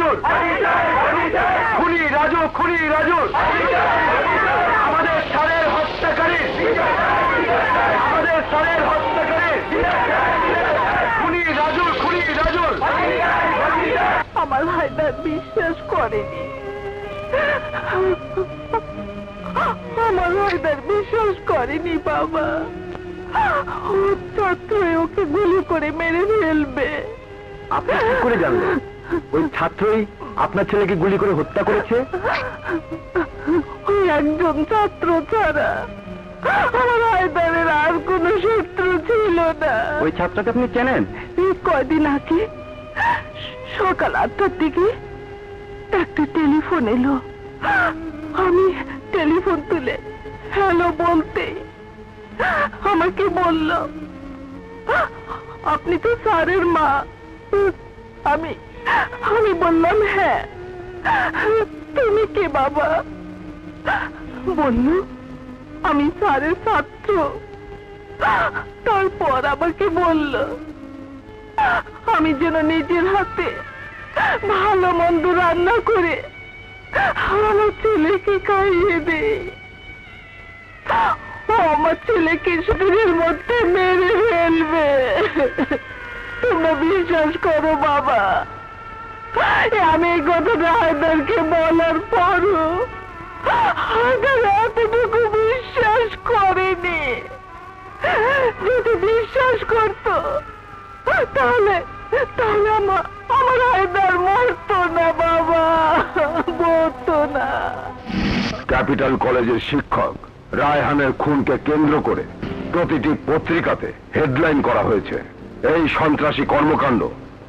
রাজুর খুনি রাজু খুনি রাজুর আমাদের সারের হত্যাকারী আমাদের সারের হত্যাকারী খুনি রাজু খুনি রাজুর। আমার ভাইটা বিশ্বাস করেনি আমার ভাইটার বিশ্বাস করেনি বাবা ছাত্রই ওকে গুলি করে মেরে ফেলবে। আপনি কি করে জানলেন ওই ছাত্রই আপনার ছেলেকে গুলি করে হত্যা করেছে? ওই একজন ছাত্র ছাড়া আমার হায়দারের আর কোনো শত্রু ছিল না। ওই ছাত্রকে আপনি চেনেন? কয়দিন আগে সকাল ৮টার দিকে একটা টেলিফোন এলো। আমি টেলিফোন তুলে হ্যালো বলতে আমাকে বলল আপনি তো স্যারের মা। আমি বললাম হ্যাঁ। তুমি কে বাবা? বলল আমি স্যারের ছাত্র। তারপর আমাকে বলল আমি যেন নিজের হাতে ভালো মন্দ রান্না করে আমার ছেলেকে খাইয়ে দেই। আমার ছেলেকে শরীরের মধ্যে মেরে ফেলবে। তোমরা বিশ্বাস করো বাবা আমি এই কথাটা হায়দারকে বলার পরও হায়দার এতটুকু বিশ্বাস করেনি। যদি বিশ্বাস করত তাহলে আমার হায়দার মরত না বাবা, মরত না। ক্যাপিটাল কলেজের শিক্ষক রায়হানের খুনকে কেন্দ্র করে প্রতিটি পত্রিকাতে হেডলাইন করা হয়েছে। এই সন্ত্রাসী কর্মকাণ্ড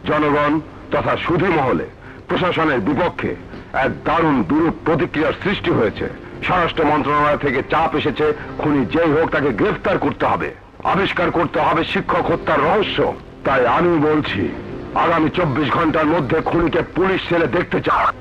জনগণ তথা সুধী মহলে প্রশাসনের বিপক্ষে এক দারুণ বিরূপ প্রতিক্রিয়ার সৃষ্টি হয়েছে। স্বরাষ্ট্র মন্ত্রণালয় থেকে চাপ এসেছে খুনি যেই হোক তাকে গ্রেফতার করতে হবে, আবিষ্কার করতে হবে শিক্ষক হত্যার রহস্য। তাই আমি বলছি আগামী ২৪ ঘন্টার মধ্যে খুনিকে পুলিশ সেলে দেখতে চায়।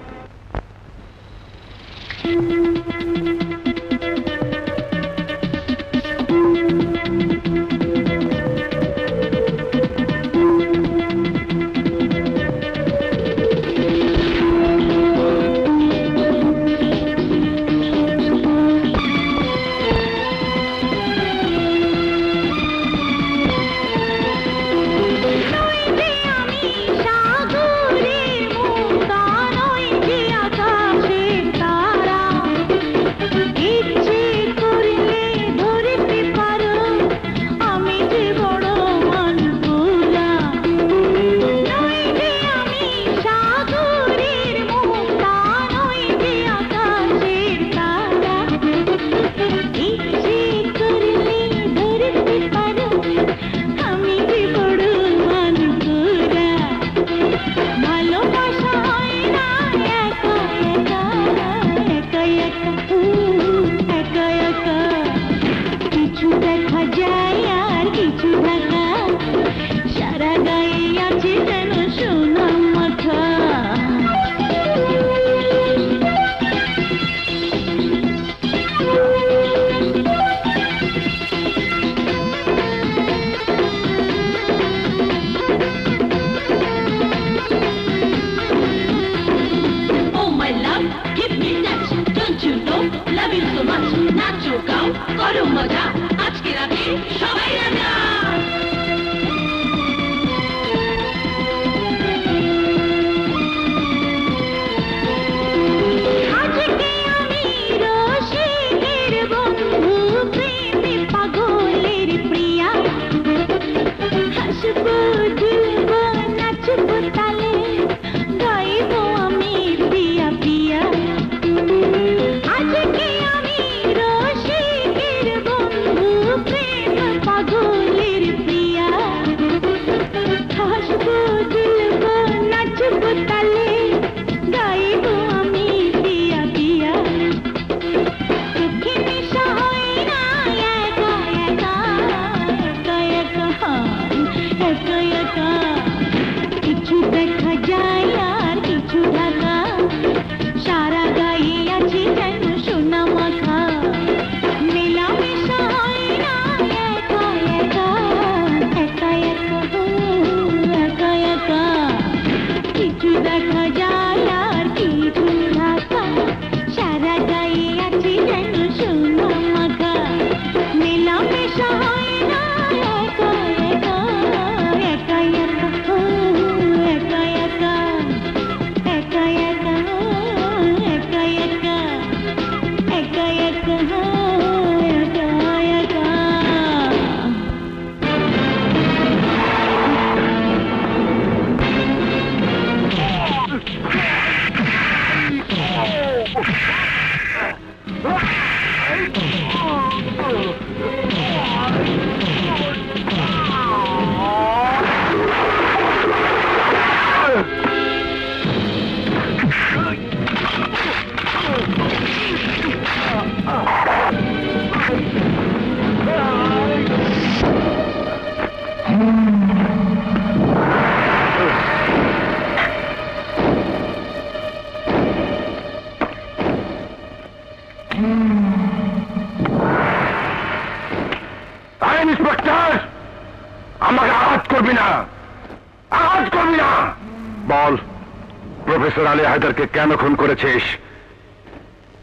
प्रोफेसर आले हैदर के क्या खून करेछिस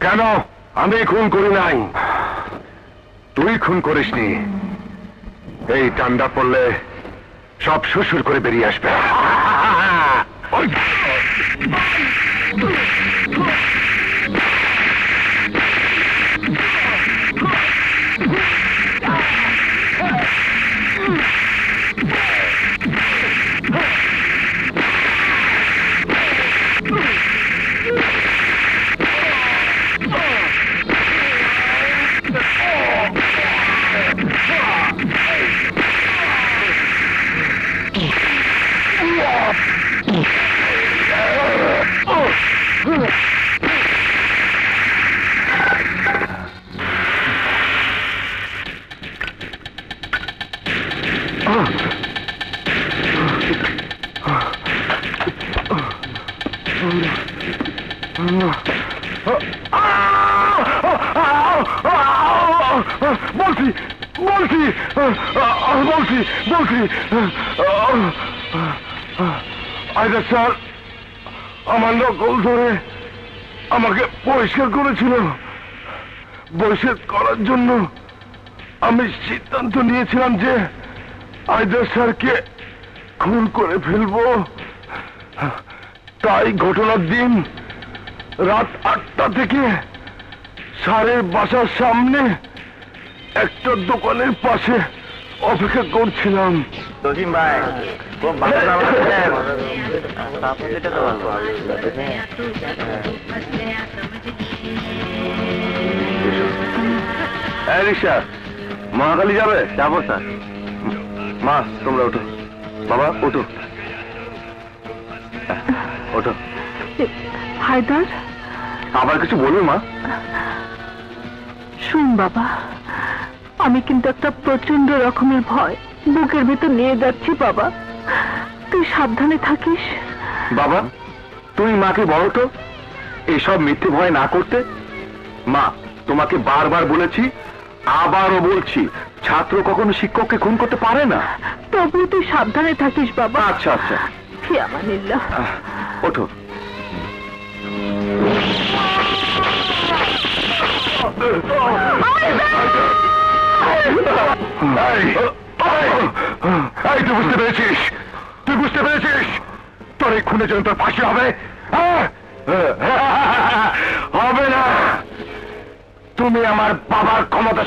क्या আমি খুন করি নাই তুই খুন করিসনি এই টান্ডা পড়লে সব সুরসুর করে বেরিয়ে আসবে आयदर सर আমার নকল ধরে আমাকে বহিষ্কার করেছিল বহিষ্কার করার জন্য আমি সিদ্ধান্ত নিয়েছিলাম যে আয়দর স্যারকে খুন করে ফেলবো তাই ঘটনার দিন রাত ৮টা থেকে স্যারের বাসার সামনে একটা দোকানের পাশে অপেক্ষা করছিলাম দজিম ভাই খুব ভালো আছেন আপনি যেটা তো ভালো এই রিশা মা খালি যাবে যাব স্যার মা তোমরা ওঠো বাবা ওঠো ওঠো হায়দার আবার কিছু বলবি মা শুন বাবা আমি কিন্তু একটা প্রচন্ড রকমের ভয় বুকের ভিতর নিয়ে যাচ্ছি বাবা তুই সাবধানে থাকিস বাবা তুই মাকে বলো তো এসব মিথ্যে ভয় না করতে মা তোমাকে বারবার বলেছি আবারও বলছি ছাত্র কখনো শিক্ষককে খুন করতে পারে না তবে তুই সাবধানে থাকিস বাবা আচ্ছা আচ্ছা কি আমানিল্লাহ ওঠো क्षमता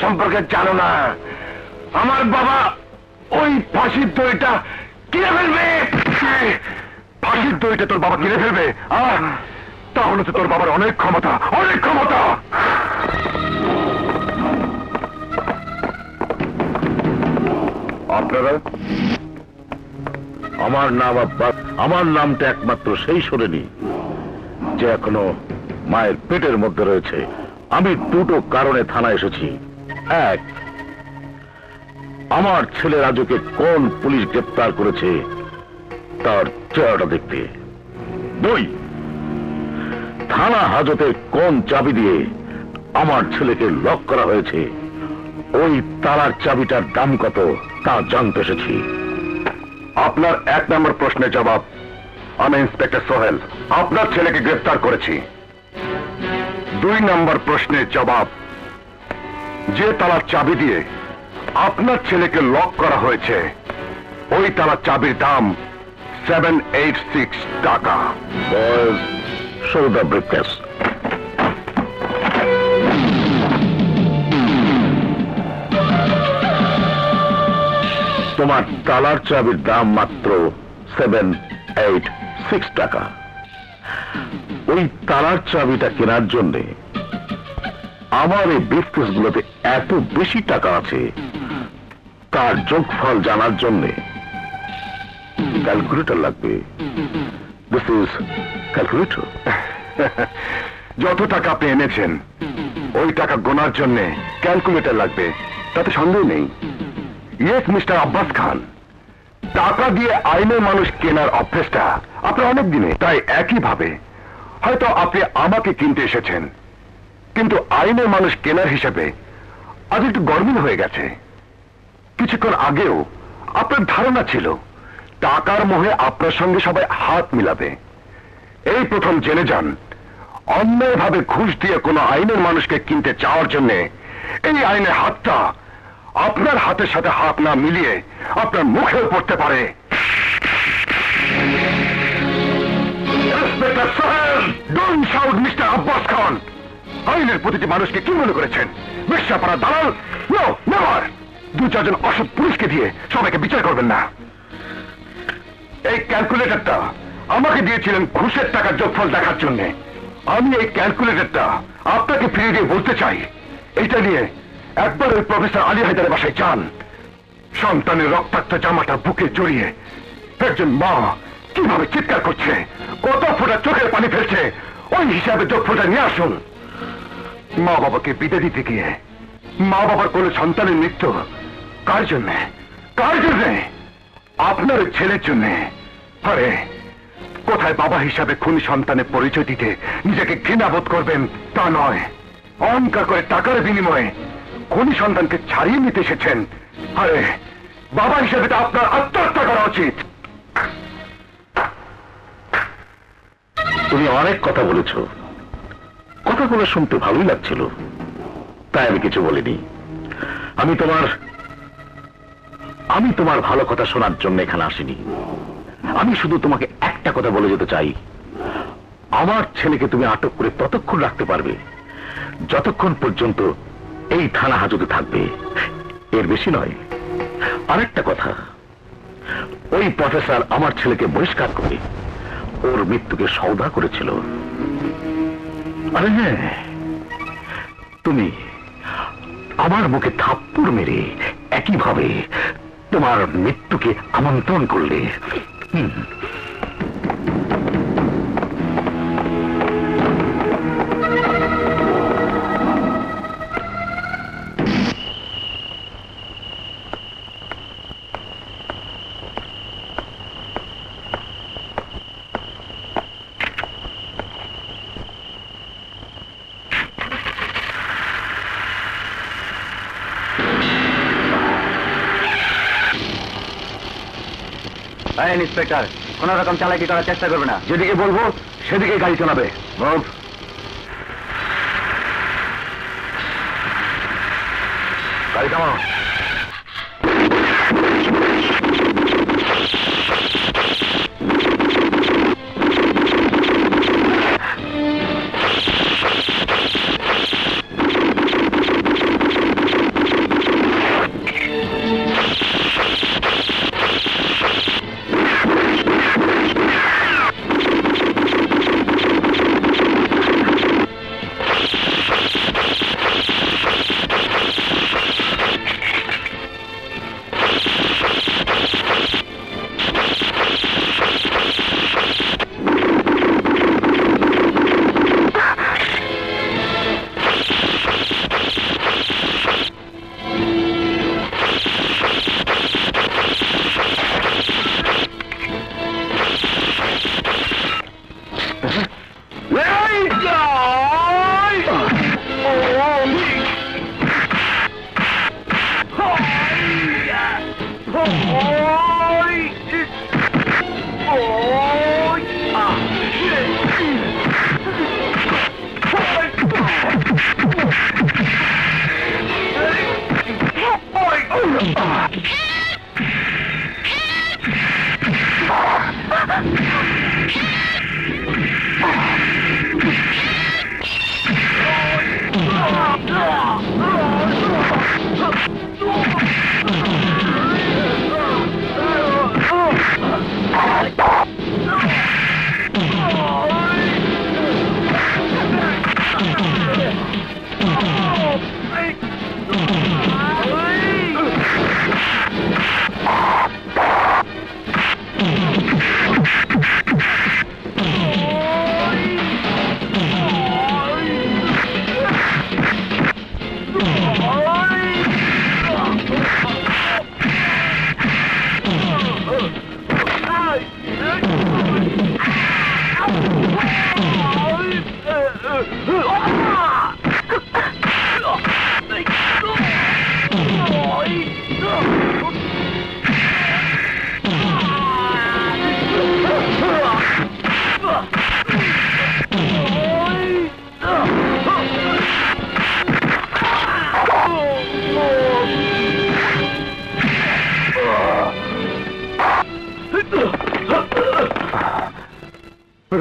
सम्पर्के जानो ना बाबा ओई फाँसिर दईटा किने फेलबे फाँसिर दईटा तोर बाबा किने फेलबे ताहले तो तोर बाबार अनेक क्षमता राजू के कौन पुलिस ग्रेप्तार करेছে তার চেহারাটা देखते दो थाना हाजते कौन चाबी दिए लक करा হয়েছে ওই তারার চাবিটার দাম কত তা জানতে এসেছি আপনার এক নম্বর প্রশ্নের জবাব আমি ইন্সপেক্টর সোহেল আপনার ছেলেকে গ্রেফতার করেছি দুই নম্বর প্রশ্নের জবাব যে তালার চাবি দিয়ে আপনার ছেলেকে লক করা হয়েছে ওই তালার চাবির দাম 786 টাকা বস সৌদা ব্রিফকেস তোমার তালার চাবির দাম মাত্র 786 টাকা ওই তালার চাবিটা কেনার জন্য আমার এই ব্রিফকেসগুলোতে এত বেশি টাকা আছে তার যোগফল জানার জন্য ক্যালকুলেটর লাগবে দিস ইজ ক্যালকুলেটর যত টাকা আপনি এনেছেন ওই টাকা গোনার জন্য ক্যালকুলেটর লাগবে তাতে সন্দেহ নেই यस मिस्टर अब्बास खान टाका दिए आईने मानुष केनार अभ्यासटा आपनार अनेक दिने ताई एकी भावे हयतो आपनि आमाके किनते एसेछेन किन्तु आईने मानुष केनार हिसेबे आज एकटु गरमिल हये गेछे किछुक्षण आगेओ आपनार धारणा छिलो टाकार मोहे आपनार संगे सबाई हाथ मिलाबे এই প্রথম জেনে যান অন্যায়ভাবে ঘুষ দিয়ে কোনো আইনের মানুষকে কিনতে চাওয়ার জন্য এই আইনের হাতটা আপনার হাতের সাথে হাত না মিলিয়ে আপনার মুখেও পড়তে পারে। Don't shout, Mr. Abbas Khan. আইনের প্রতি যে মানুষকে কি মনে করেছেন বেশ্যাপাড়া দালাল? No, never. দু চারজন অসৎ পুলিশকে দিয়ে সবাইকে বিচার করবেন না। এই ক্যালকুলেটরটা আমাকে দিয়েছিলেন ঘুষের টাকার যোগফল দেখার জন্য। আমি এই ক্যালকুলেটরটা আপনাকে ফিরিয়ে দিয়ে বলতে চাই, এটা নিয়ে একবার ওই প্রফেসর আলী হায়দারের বাসায় যান। সন্তানের রক্তাক্ত জামাটা বুকে জড়িয়ে একজন মা কিভাবে চিৎকার করছে, কত ফোঁটা চোখের পানি ফেলছে, ওই হিসাবে যোগ ফোঁটা নিয়ে আসুন। মা বাবাকে বিদে দিতে গিয়ে মা বাবার কোলে সন্তানের মৃত্যু কার জন্য? কার জন্য? আপনার ছেলের জন্য। আরে কোথায় বাবা হিসাবে খুনি সন্তানের পরিচয় দিতে নিজেকে ঘৃণাবোধ করবেন তা নয়, অহংকার করে টাকার বিনিময়ে খুনি সন্তানকে ছাড়িয়ে নিতে এসেছেন। আরে বাবা হিসাবে তো আপনার আত্মহত্যা করা উচিত। তুমি অনেক কথা বলেছ, কথাগুলো শুনতে ভালোই লাগছিল, তাই আমি কিছু বলিনি। আমি তোমার ভালো কথা শোনার জন্য এখানে আসিনি। আমি শুধু তোমাকে একটা কথা বলে যেতে চাই, আমার ছেলেকে তুমি আটক করে ততক্ষণ রাখতে পারবে যতক্ষণ পর্যন্ত এই থানা হাজতে থাকবে, এর বেশি নয়। আরেকটা কথা, ওই প্রফেসর আমার ছেলেকে বহিষ্কার করে ওর মৃত্যুকে সওদা করেছিল। আরে হ্যাঁ, তুমি আমার মুখে থাপ্পড় মেরে একইভাবে তোমার মৃত্যুকে আমন্ত্রণ করলে। ইন্সপেক্টর, কোন রকম চালাকি করার চেষ্টা করবে না, যেদিকে বলবো সেদিকে গাড়ি চালাবে। গাড়ি থামাও।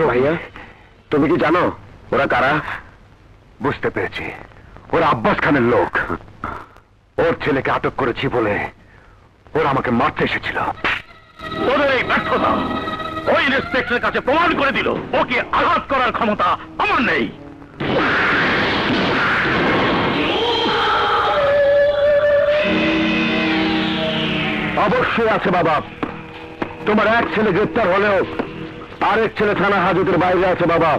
ভাইয়া তুমি কি জানো ওরা কারা? বুঝতে পেরেছি, ওরা আব্বাস খানের লোক। ওর ছেলেকে আটক করেছি বলে ওরা আমাকে মারতে এসেছিল। ওদের এই ব্যর্থতা ওই ইন্সপেক্টরের কাছে প্রমাণ করে দিল ওকে আঘাত করার ক্ষমতা আমার নেই। অবশ্যই আছে বাবা, তোমার এক ছেলে গ্রেপ্তার হলেও আরেক ছেলে থানা হাজতের বাইরে আছে বাবা।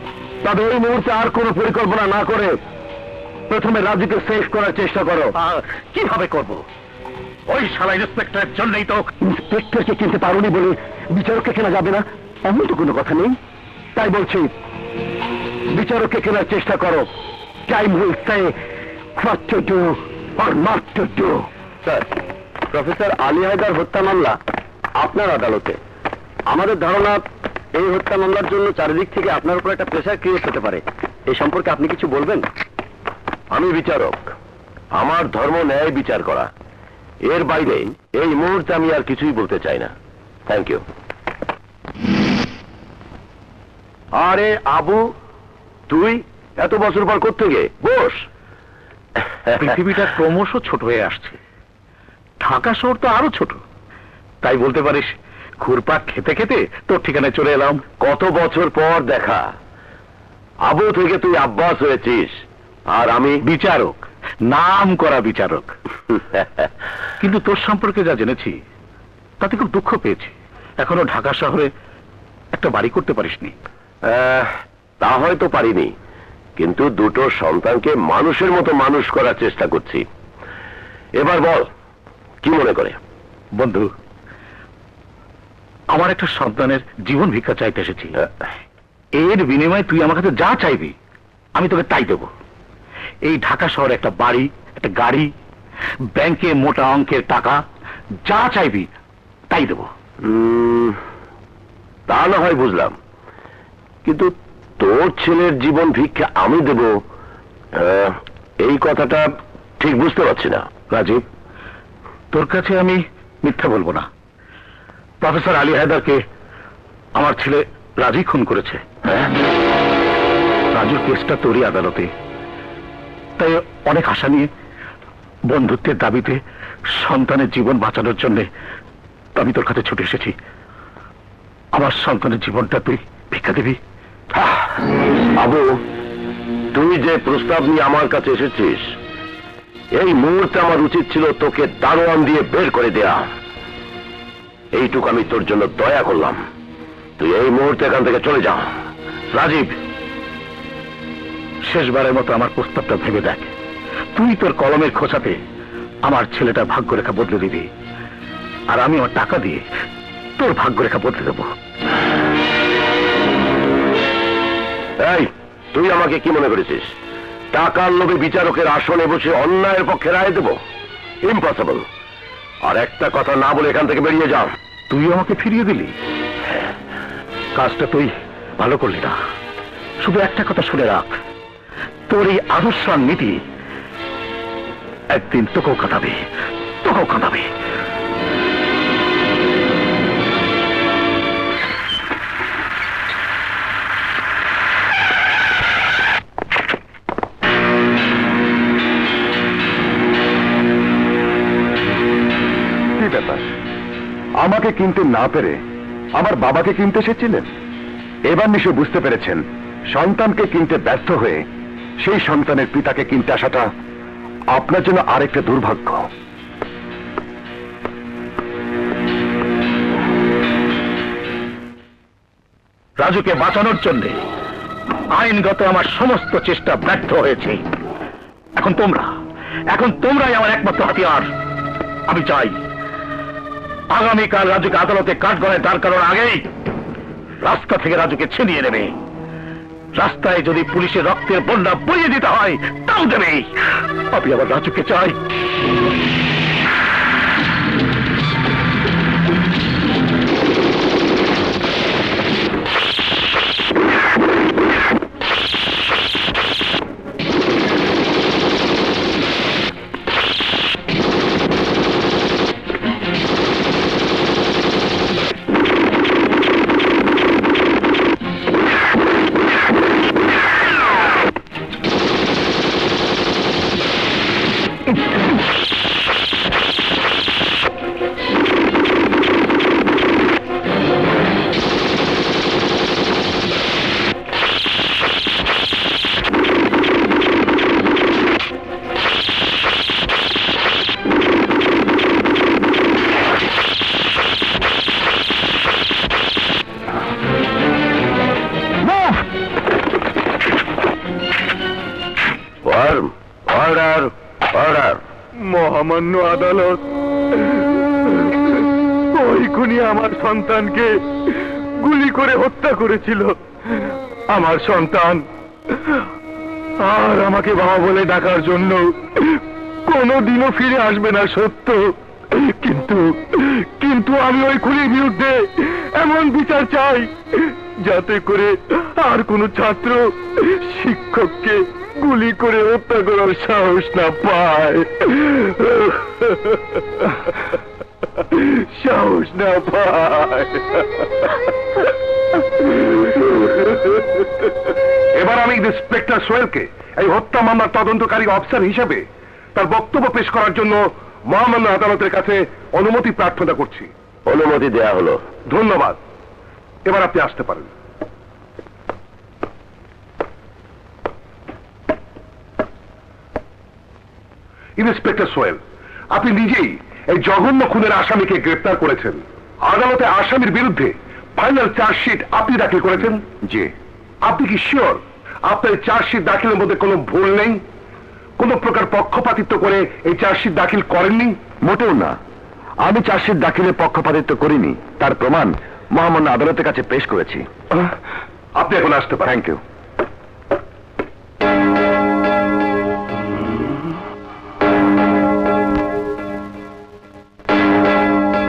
তবে এই মুহূর্তে আর কোনো পরিকল্পনা না করে প্রথমে রাজুকে শেষ করার চেষ্টা করো। কিভাবে করব? ওই শালা ইন্সপেক্টরের জন্যই তো। ইন্সপেক্টরকে চিনতে পারোনি বলে বিচারককে কেনা যাবে না এমন তো কোনো কথা নেই। তাই বলছি বিচারককে কেনার চেষ্টা করো। Time will say what to do or not to do. Sir, professor Ali Haider হত্যা মামলা আপনার আদালতে। আমাদের ধারণা এই হত্যা মামলার জন্য চারিদিক থেকে আপনার উপর একটা প্রেশার ক্রিয়েট হতে পারে। এই সম্পর্কে আপনি কিছু বলবেন? আমি বিচারক, আমার ধর্ম ন্যায় বিচার করা। এর বাইরে এই মুহূর্তে আমি আর কিছুই বলতে চাই না। Thank you. আরে আবু, তুই এত বছর পর কোত্থেকে? বস, পৃথিবীটা ক্রমশ ছোট হয়ে আসছে, ঢাকা শহর তো আরো ছোট। তাই বলতে পারিস ঘুরপাক খেতে খেতে তোর ঠিকানায় চলে এলাম। কত বছর পর দেখা। আবু থেকে তুই আব্বাস হয়েছিস আর আমি বিচারক, নাম করা বিচারক। কিন্তু তোর সম্পর্কে যা জেনেছি তাতে খুব দুঃখ পেয়েছি। এখনো ঢাকা শহরে একটা বাড়ি করতে পারিসনি? তা হয়তো পারিনি, কিন্তু দুটো সন্তানকে মানুষের মতো মানুষ করার চেষ্টা করছি। এবার বল কি মনে করে? বন্ধু, আমার একটা সন্তানের জীবন ভিক্ষা চাইতে এসেছি। এর বিনিময়ে তুই আমার কাছে যা চাইবি আমি তোকে তাই দেব। এই ঢাকা শহরে একটা বাড়ি, একটা গাড়ি, ব্যাংকে মোটা অঙ্কের টাকা, যা চাইবি তাই দেব। তা না হয় বুঝলাম, কিন্তু তোর ছেলের জীবন ভিক্ষা আমি দেব এই কথাটা ঠিক বুঝতে পারছি না। রাজীব, তোর কাছে আমি মিথ্যা বলবো না। প্রফেসর আলী হায়দারকে আমার ছেলে রাজী খুন করেছে। রাজুর কেসটা তোরই আদালতে, তাই অনেক আশা নিয়ে বন্ধুত্বের দাবিতে সন্তানের জীবন বাঁচানোর জন্য আমি তোর কাছে ছুটে এসেছি। আমার সন্তানের জীবনটা তুই ভিক্ষা দিবি? আবু, তুই যে প্রস্তাব নিয়ে আমার কাছে এসেছিস এই মুহূর্তে আমার উচিত ছিল তোকে দারোয়ান দিয়ে বের করে দেয়া। এইটুকু আমি তোর জন্য দয়া করলাম। তুই এই মুহূর্তে এখান থেকে চলে যা। রাজীব, শেষবারের মতো আমার প্রস্তাবটা ভেবে দেখ। তুই তোর কলমের খোঁচাতে আমার ছেলেটা ভাগ্যরেখা বদলে দিবি, আর আমি আমার টাকা দিয়ে তোর ভাগ্যরেখা বদলে দেব। এই, তুই আমাকে কি মনে করেছিস? টাকার লোভে বিচারকের আসনে বসে অন্যায়ের পক্ষে রায় দেব? ইম্পসিবল। আর একটা কথা না বলে এখান থেকে বেরিয়ে যাও। তুই আমাকে ফিরিয়ে দিলি, কাজটা তুই ভালো করলি না। শুধু একটা কথা শুনে রাখ, তোর এই আদর্শ নীতি একদিন তোকেও কাঁদাবে, তোকেও কাঁদাবে। আমাকে কিনতে না পেরে আমার বাবাকে কিনতে এসেছিলেন। এবার নিশ্চয় বুঝতে পেরেছেন সন্তানকে কিনতে ব্যর্থ হয়ে সেই সন্তানের পিতাকে কিনতে আসাটা আপনার জন্য আরেকটা দুর্ভাগ্য। রাজুকে বাঁচানোর জন্য আইনগত আমার সমস্ত চেষ্টা ব্যর্থ হয়েছে। এখন তোমরাই আমার একমাত্র হাতিয়ার। আমি চাই আগামীকাল রাজুকে আদালতে কাঠগড়ায় দাঁড় করানোর আগেই রাস্তা থেকে রাজুকে ছিনিয়ে নেবে। রাস্তায় যদি পুলিশের রক্তের বন্যা বইয়ে দিতে হয় তাও দেবে। আমি আবার রাজুকে চাই। অর্ডার অর্ডার মহামান্য আদালত ওই খুনি আমার সন্তানকে গুলি করে হত্যা করেছিল। আমার সন্তান আর আমাকে বাবা বলে ডাকার জন্য কোনোদিনও ফিরে আসবে না সত্য, কিন্তু কিন্তু আমি ওই খুনির বিরুদ্ধে এমন বিচার চাই যাতে করে আর কোনো ছাত্র শিক্ষককে গুলি করে হত্যা করার সাহস না পায়, সাহস না পায়। এবার আমি ইন্সপেক্টর সোহেলকে এই হত্যা মামলার তদন্তকারী অফিসার হিসেবে তার বক্তব্য পেশ করার জন্য মহামান্য আদালতের কাছে অনুমতি প্রার্থনা করছি। অনুমতি দেয়া হলো, ধন্যবাদ। এবার আপনি আসতে পারেন। ইন্সপেক্টর সোহেল, আপনি নিজেই এই জঘন্য খুনের আসামিকে গ্রেপ্তার করেছেন। আদালতে আসামির বিরুদ্ধে ফাইনাল চার্জশিট আপনি দাখিল করেছেন। জি। আপনি কি শিওর আপনার চার্জশিট দাখিলের মধ্যে কোনো ভুল নেই? কোনো প্রকার পক্ষপাতিত্ব করে এই চার্জশিট দাখিল করেননি? মোটেও না, আমি চার্জশিট দাখিলে পক্ষপাতিত্ব করিনি, তার প্রমাণ মহামান্য আদালতের কাছে পেশ করেছি। আপনি এখন আসতে পারেন। Thank you.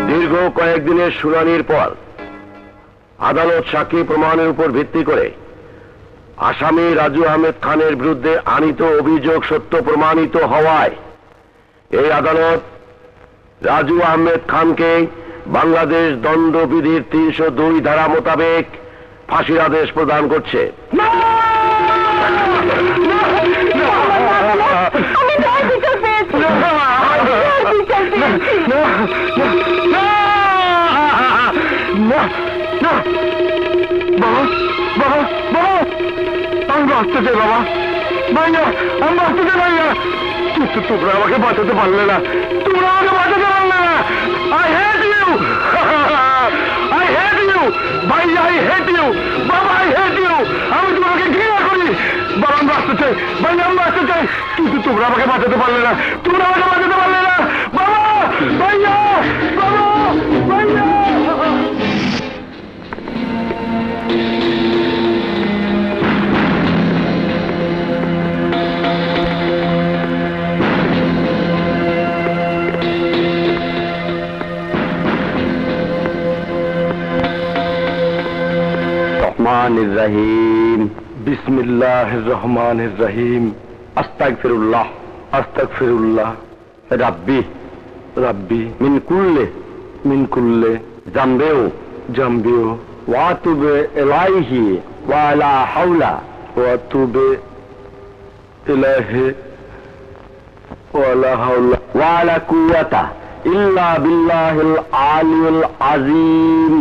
দীর্ঘ কয়েকদিনের শুনানির পর আদালত সাক্ষী প্রমাণের উপর ভিত্তি করে আসামি রাজু আহমেদ খানের বিরুদ্ধে আনিত অভিযোগ সত্য প্রমাণিত হওয়ায় এই আদালত রাজু আহমেদ খানকে বাংলাদেশ দণ্ডবিধির ৩০২ ধারা মোতাবেক ফাঁসির আদেশ প্রদান করছে। আসতে চাই বাবা, ভাইয়া আমি আসতে চাই ভাইয়া, কিন্তু তোমরা আমাকে বাঁচাতে পারলে না, তোমরা আমাকে বাঁচাতে পারলে না। I hate you, I hate you ভাইয়া, আই হেট ইউ বাবা, আই হেট ইউ, আমি তোমাকে ঘৃণা করি বাবা। আমি আসতে চাই ভাইয়া, আমি আসতে চাই, কিন্তু তোমরা আমাকে বাঁচাতে পারলে না, তোমরা আমাকে বাঁচাতে পারলে না বাবা, ভাইয়া বাবা, ভাইয়া। ইল্লা বিল্লাহিল আলিউল আযীম।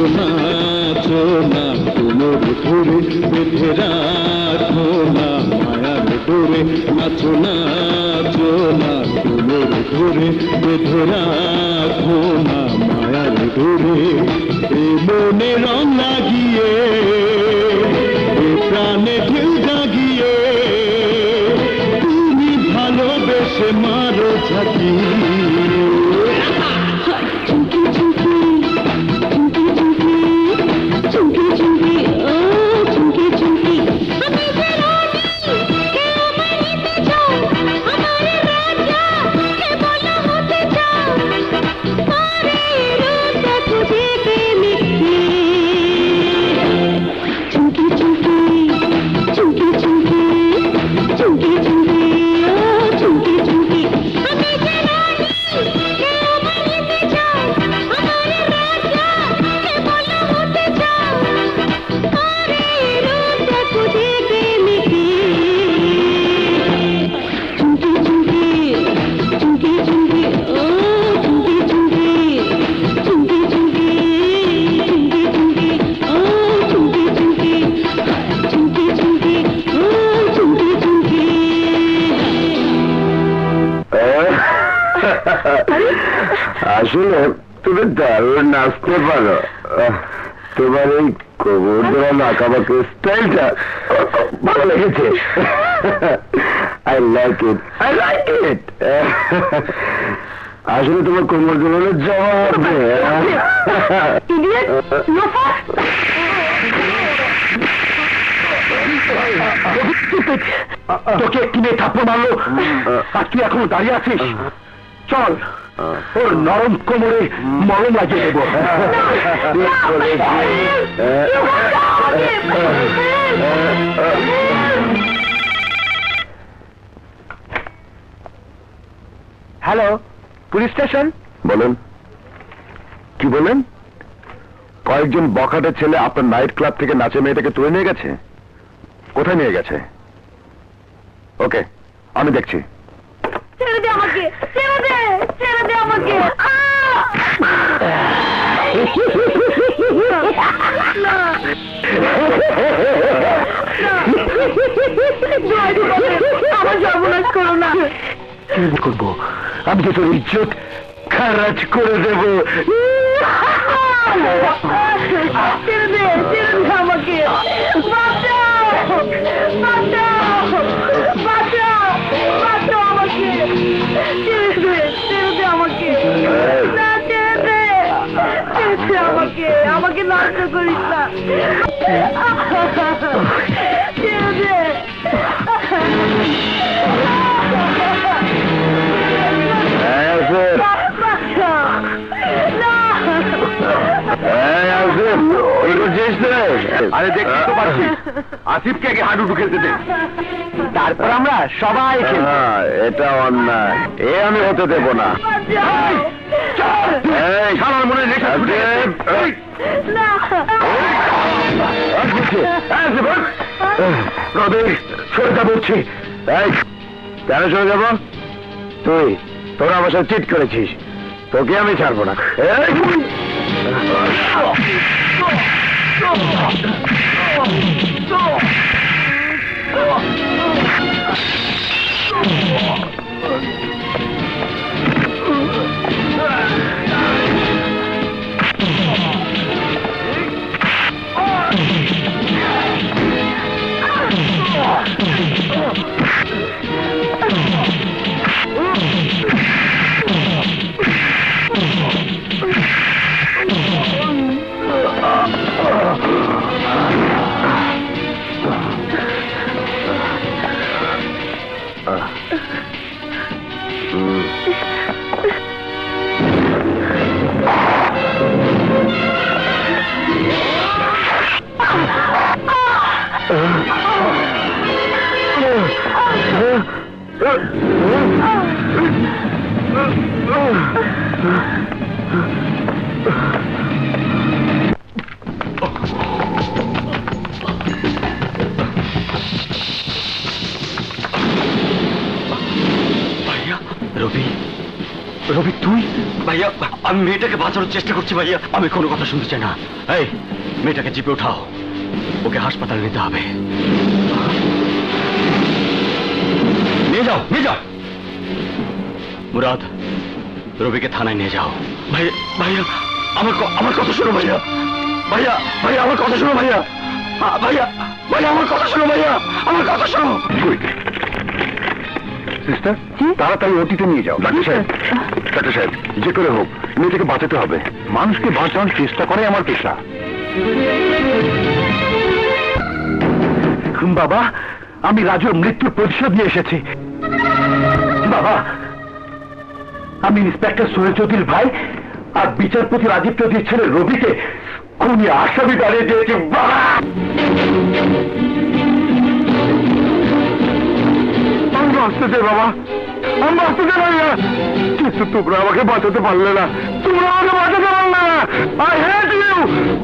नाचो ना तुम बिठुरे मिठे राखो ना माया बिठुरे नाचो नाचो ना तुम बिठुरे मिठे राखो ना माया बिठुरे ए मोने रंग लागिए ए प्राणे ढेउ जागिए तुमी भालोबेसे मारो झाकी चल और नरम कोमरे मरम लागिए देव हेलो पुलिस स्टेशन बोलें कि बोलें कयेक जन बखाटे छेले आपनार नाइट क्लाब थेके नाचे मेयेटाके तुले निये गेछे कोथाय निये गेछे ओके आमी देखछी इज्जत खराज कर देव अरे देख तो आसिफ के आगे हाडुडु खेलते थे तारपर आमरा सबाई खेलते एटा अन्याय ए आमी होते देব না এই শালার মনে লেখা ছুটে না আসিফ রবি সরে যা বলছি এই কেন সরে যাব তুই তোরা আমার সাথে চিট করেছিস তোকে আমি ছাড়ব না এই रवि तु भैया मेटा के बाँचानोर चेष्टा करछि भैया कोनो कथा सुनते चाइ ना मेटा के जीपे उठाओ ओके हासपाताले निते होबे निये जाओ मुराद रवि के थानाय निये जाओ भैया भैया आमार कथा शुनो भैया भैया भैया आमार कथा शुनो भैया भैया भैया आमार कथा शुनो भैया आमार कथा शुनो सिस्टर ताड़ाताड़ी ओटीते निये जाओ डॉक्टर साहेब डॉक्टर साहेब जे करे होक मेटाके बाँचाते होबे मानुषके बाँचानोर चेष्टा कराई आमार पेशा बाबा आमी राजुर मृत्युर प्रतिशोध निये एसेछि बाबा आमी इंस्पेक्टर सुहेल चौधुरी भाई और विचारपति राजीव चौधुरी छेले रवि के खूनी आसामी दाड़िये दिएछि बाबा किन्तु तोमरा आमाके बाँचाते पारले ना तोमरा आमाके बाँचाते पारले ना आई हेट यू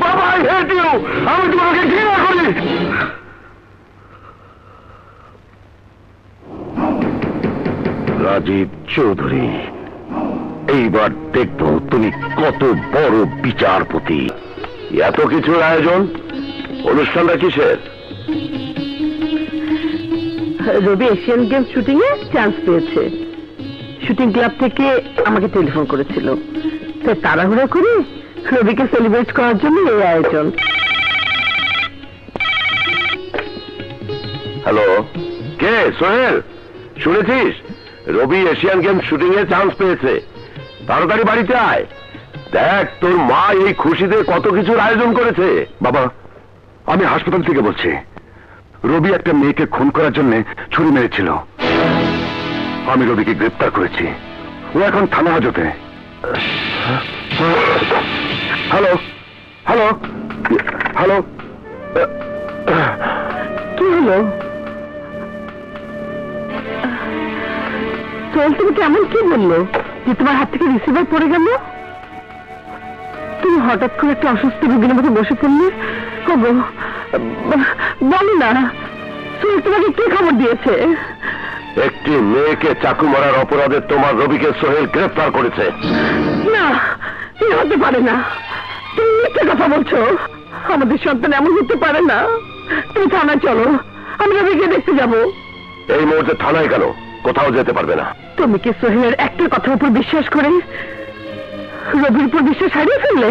बाबा आई हेट यू आमी तुम्हारे घृणा करी राजीव चौधरी एबार देखो तुमी कत बड़ विचारपति एत किछु आयोजन अनुष्ठान किसेर रवि एशियन गेम शूटिंग ए चांस पेয়েছে शूटिंग क्लाब থেকে আমাকে টেলিফোন করেছিল তো তাড়াহুড়ো করে রবিকে সেলিব্রেট করার জন্য এই আয়োজন হ্যালো কে সোহেল শুনেছিস রবি এশিয়ান গেম শুটিং এ চান্স পেয়েছে তাড়াতাড়ি বাড়িতে আয় দেখ তোর মা এই খুশিতে কত কিছুর আয়োজন করেছে বাবা আমি হাসপাতাল থেকে বলছি রবি একটা মেয়েকে খুন করার জন্য ছুরি মেরেছিল আমি রবিকে গ্রেফতার করেছি ও এখন থানা হাজতে হ্যালো হ্যালো হ্যালো কি হলো तुम केमन की बोलो जो तुम्हारे हाथ के रिसीवर पड़े गल तुम हठात कर एक असुस्थ रोगी मत बस पड़ल कब बोलना सुन तुम्हें की खबर दिए एक मेये के चाकू मारार अपराधे तुम्हार रवि के सोहेल ग्रेफ्तार करेছে ना ये होते पारे ना तुम मिथ्যে कथा बोलছো আমাদের সন্তান এমন হতে পারে না তুমি থানা চলো আমি রবিকে দেখতে যাব এই মুহূর্তে থানায় গেল কোথাও যেতে পারবে না তুমি কি সোহেলের একটা কথার উপর বিশ্বাস করে রবির উপর বিশ্বাস হারিয়ে ফেললে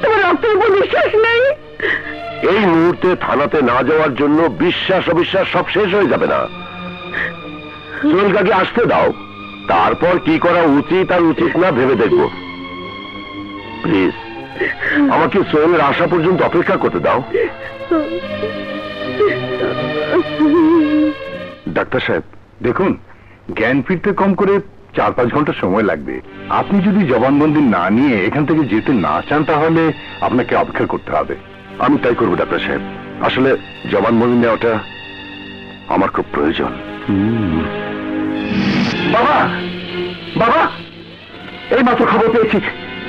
তোমার রক্তের উপর বিশ্বাস নেই এই মুহূর্তে থানাতে না যাওয়ার জন্য বিশ্বাস অবিশ্বাস সব শেষ হয়ে যাবে না সোহেলকে আসতে দাও তারপর কি করা উচিত আর উচিত না ভেবে দেখব প্লিজ আমাকে সোহেলের আশা পর্যন্ত অপেক্ষা করতে দাও ডাক্তার সাহেব দেখুন জ্ঞান ফিরতে কম করে ৪-৫ ঘন্টা সময় লাগবে আপনি যদি জবানবন্দি না নিয়ে এখান থেকে যেতে না চান তাহলে আপনাকে অপেক্ষা করতে হবে আমি তাই করব ডাক্তার সাহেব আসলে জবানবন্দি নেওয়াটা আমার খুব প্রয়োজন বাবা বাবা এই মাত্র খবর পেয়েছি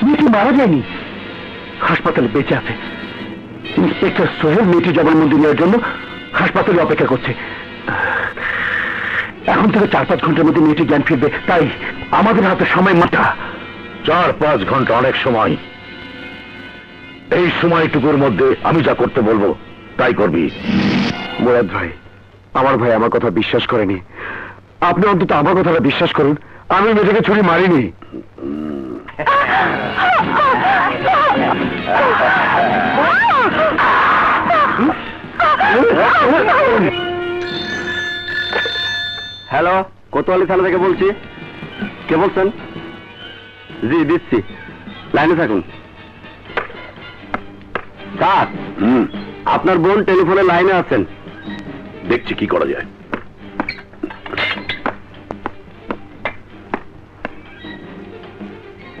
মেয়েটি মারা যায়নি হাসপাতালে বেঁচে আছে ইন্সপেক্টর সোহেল মেয়েটি জবানবন্দি নেওয়ার জন্য হাসপাতালে অপেক্ষা করছে এখন থেকে ৪-৫ ঘন্টার মধ্যে মেয়েটি জ্ঞান ফিরবে তাই আমাদের হাতে সময় মাত্র ৪-৫ ঘন্টা অনেক সময় এই সময়টুকুর মধ্যে আমি যা করতে বলবো তাই করবি মুরাদ ভাই আমার ভাই আমার কথা বিশ্বাস করেনি আপনি অন্তত আমার কথাটা বিশ্বাস করুন আমি মেয়েটাকে ছুরি মারিনি हेलो कोतवाली थाना के बोलছি কে বলছেন जी দিচ্ছি লাইনে থাকুন স্যার আপনার বোন টেলিফোনে লাইনে আছেন দেখছি কি করা যায়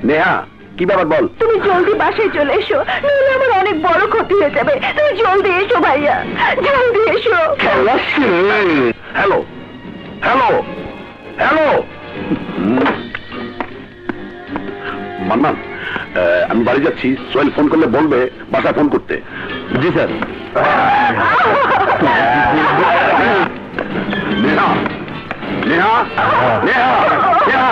নেহা কি ব্যাপার বল তুমি জলদি বাসায় চলে এসো নাহলে আমার অনেক বড় ক্ষতি হয়ে যাবে তুমি জলদি এসো ভাইয়া জলদি এসো হ্যালো হ্যালো হ্যালো মান্নান আমি বাড়ি যাচ্ছি সোহেল ফোন করলে বলবে বাসায় ফোন করতে জি স্যার নেহা নেহা নেহা নেহা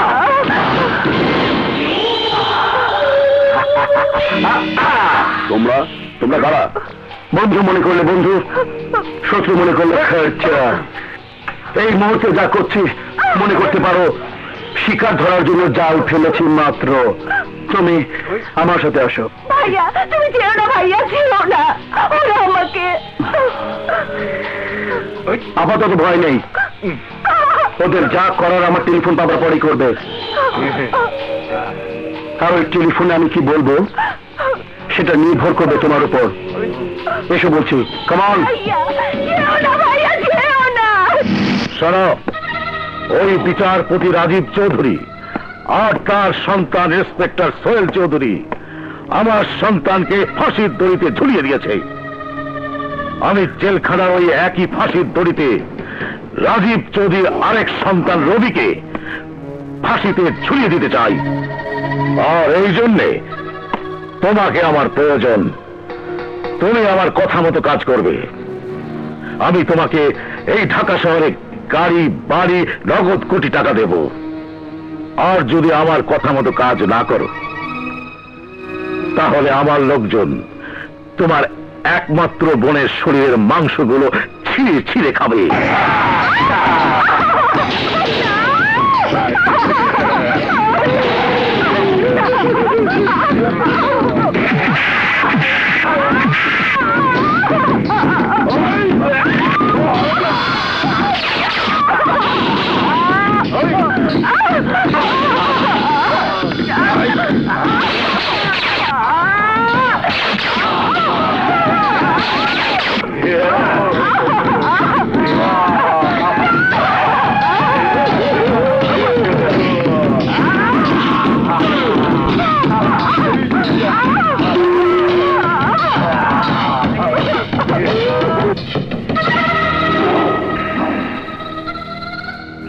তোমরা তোমরা কারা? বন্ধু মনে করলে বন্ধু, শত্রু মনে করলে খরচা। এই মুহূর্তে যা করছিস মনে করতে পারো শিকার ধরার জন্য জাল ফেলেছি মাত্র। তুমি আমার সাথে আসো। ভাইয়া তুমি যেও না, ভাইয়া যেও না, ওরা আমাকে। আপাতত ভয় নেই, ওদের যা করার আমার টেলিফোন পাবার পরেই করবে। আর ওই টেলিফোনে আমি কি বলবো সেটা নির্ভর করবে তোমার উপর। এসো বলছি, কাম অন। শোনো, ওই বিচারপতি রাজীব চৌধুরী আর তার সন্তান ইন্সপেক্টর সোহেল চৌধুরী আমার সন্তানকে ফাঁসির দড়িতে ঝুলিয়ে দিয়েছে। আমি জেলখানার ওই একই ফাঁসির দড়িতে রাজীব চৌধুরীর আরেক সন্তান রবিকে ফাঁসিতে ঝুলিয়ে দিতে চাই। আর এই জন্যে তোমাকে আমার প্রয়োজন। তুমি আমার কথা মতো কাজ করবে। আমি তোমাকে এই ঢাকা শহরে গাড়ি, বাড়ি, নগদ কোটি টাকা দেব। আর যদি আমার কথা মতো কাজ না করো তাহলে আমার লোকজন তোমার একমাত্র বোনের শরীরের মাংসগুলো ছিঁড়ে ছিঁড়ে খাবে।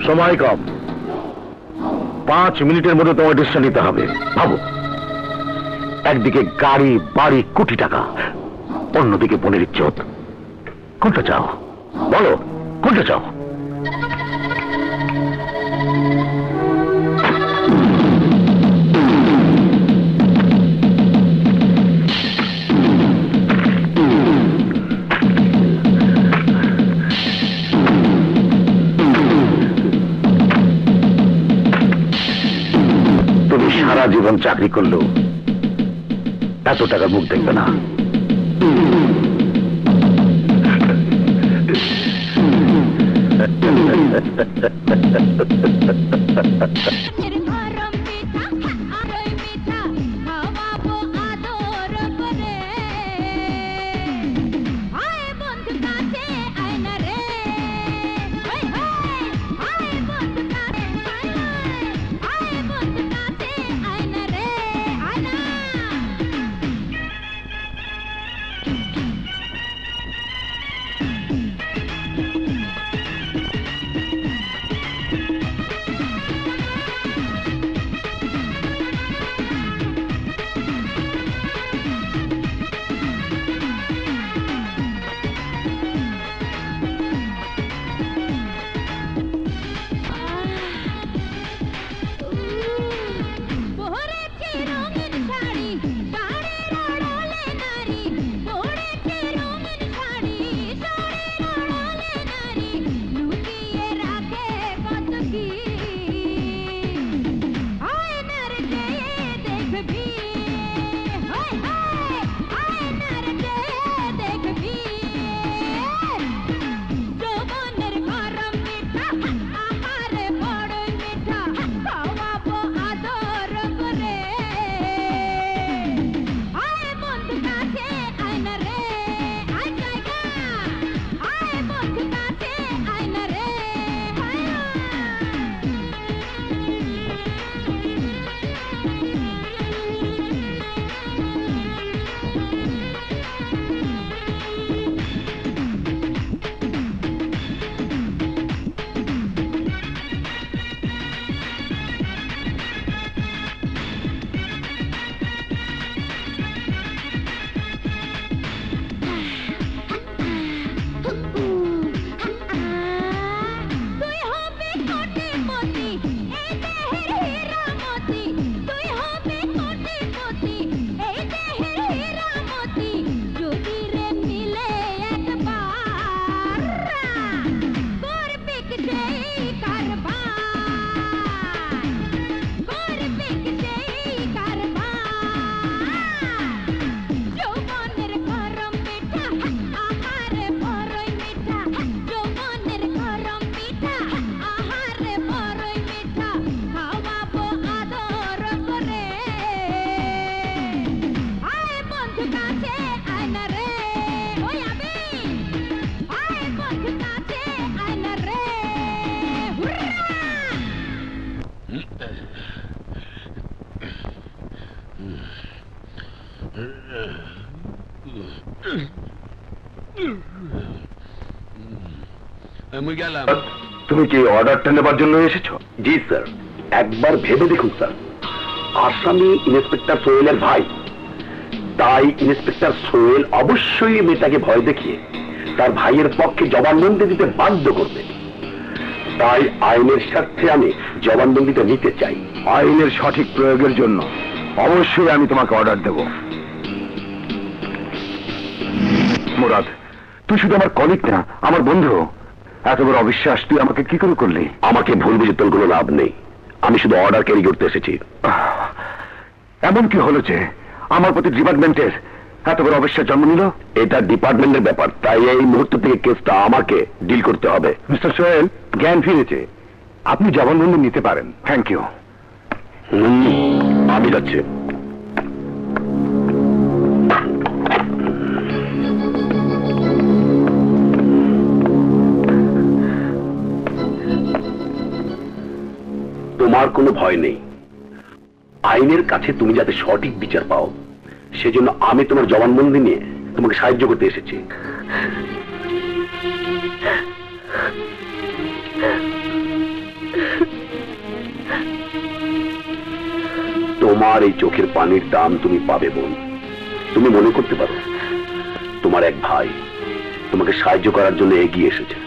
সময় কম, 5 মিনিটের মধ্যে তোমার ডিসিশন নিতে হবে। ভাবো, একদিকে গাড়ি, বাড়ি, কোটি টাকা, অন্যদিকে বোনের ইজ্জত। কোনটা চাও বলো, কোনটা চাও? জীবন চাকরি করলো, এত টাকা মুখ দেখবে না। मैं गलम तुम्हें कि ऑर्डर धन्यवाद जन्नो ये शिक्षो जी सर एक बार भेदे देखूं सर आश्रमी इंस्पेक्टर सोहेल भाई ताई इंस्पेक्टर सोहेल अवश्य ही मेटा के भय देखिए तार भाईयर पक्के जवानबंदी दिते बाध्य कर दे ताई आइनेर शर्ते आमी जवानबंदी तो नीते चाहिए आइनेर सठिक प्रयोगের জন্য অবশ্যই আমি তোমাকে অর্ডার দেব মুরাদ তুই শুধু আমার কলিগ না আমার বন্ধু এত বড় অবিশ্বাস তুই আমাকে কি করে করলি আমাকে ভুল বুঝে তোর কোনো লাভ নেই আমি শুধু অর্ডার ক্যারি করতে এসেছি এমন কি হলো যে আমার প্রতি ডিপার্টমেন্টের এত বড় অবিশ্বাস জন্ম নিল এটা ডিপার্টমেন্টের ব্যাপার তাই এই মুহূর্ত থেকে কেসটা আমাকে ডিল করতে হবে মিস্টার সোহেল জ্ঞান ফিরেছে আপনি জবানবন্দি নিতে পারেন থ্যাংক ইউ আমি যাচ্ছি তোমার কোনো ভয় নেই আইনের কাছে তুমি যাতে সঠিক বিচার পাও সেজন্য আমি তোমার জবানবন্দি নিয়ে তোমাকে সাহায্য করতে এসেছি তোমার এই চোখের পানির দাম তুমি পাবে বোন তুমি মনে করতে পারো তোমার এক ভাই তোমাকে সাহায্য করার জন্য এগিয়ে এসেছে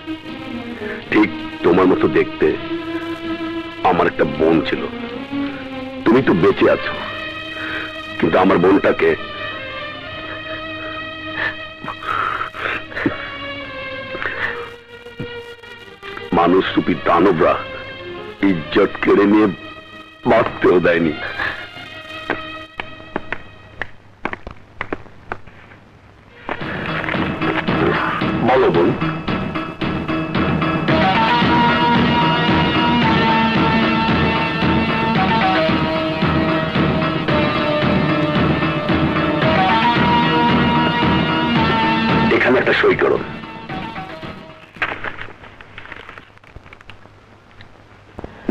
ঠিক তোমার মতো দেখতে আমার একটা বোন ছিল তুমি তো বেঁচে আছো কিন্তু আমার বোনটাকে মানুষ রূপী দানবরা ইজ্জত কেড়ে নিয়ে বাঁচতেও দেয়নি বলো বোন সই করো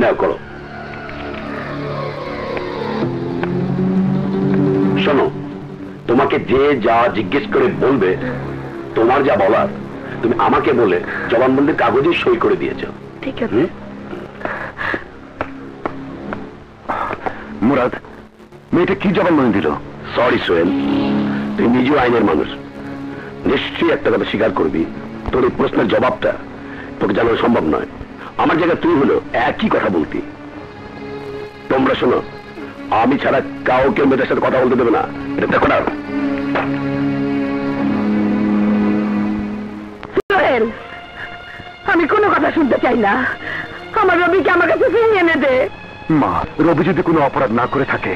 না করো শোনো তোমাকে যে যা জিজ্ঞেস করে বলবে তোমার যা বলার তুমি আমাকে বলে জবানবন্দির কাগজে সই করে দিয়েছো ঠিক আছে মুরাদ মেয়েটা কি জবানবন্দি দিল সরি সোহেল তুই নিজে আইনের মানুষ নিশ্চয়ই একটা কথা স্বীকার করবি তোর এই প্রশ্নের জবাবটা তোকে জানানো সম্ভব নয় আমার জায়গা তুই হলো একই কথা বলতি তোমরা শোনো আমি ছাড়া কাউকে মেয়েদের সাথে কথা বলতে দেবে না এটা দেখো না আমি কোনো কথা শুনতে চাই না আমার রবিকে আমার কাছে ফিরিয়ে এনে দে মা রবি যদি কোনো অপরাধ না করে থাকে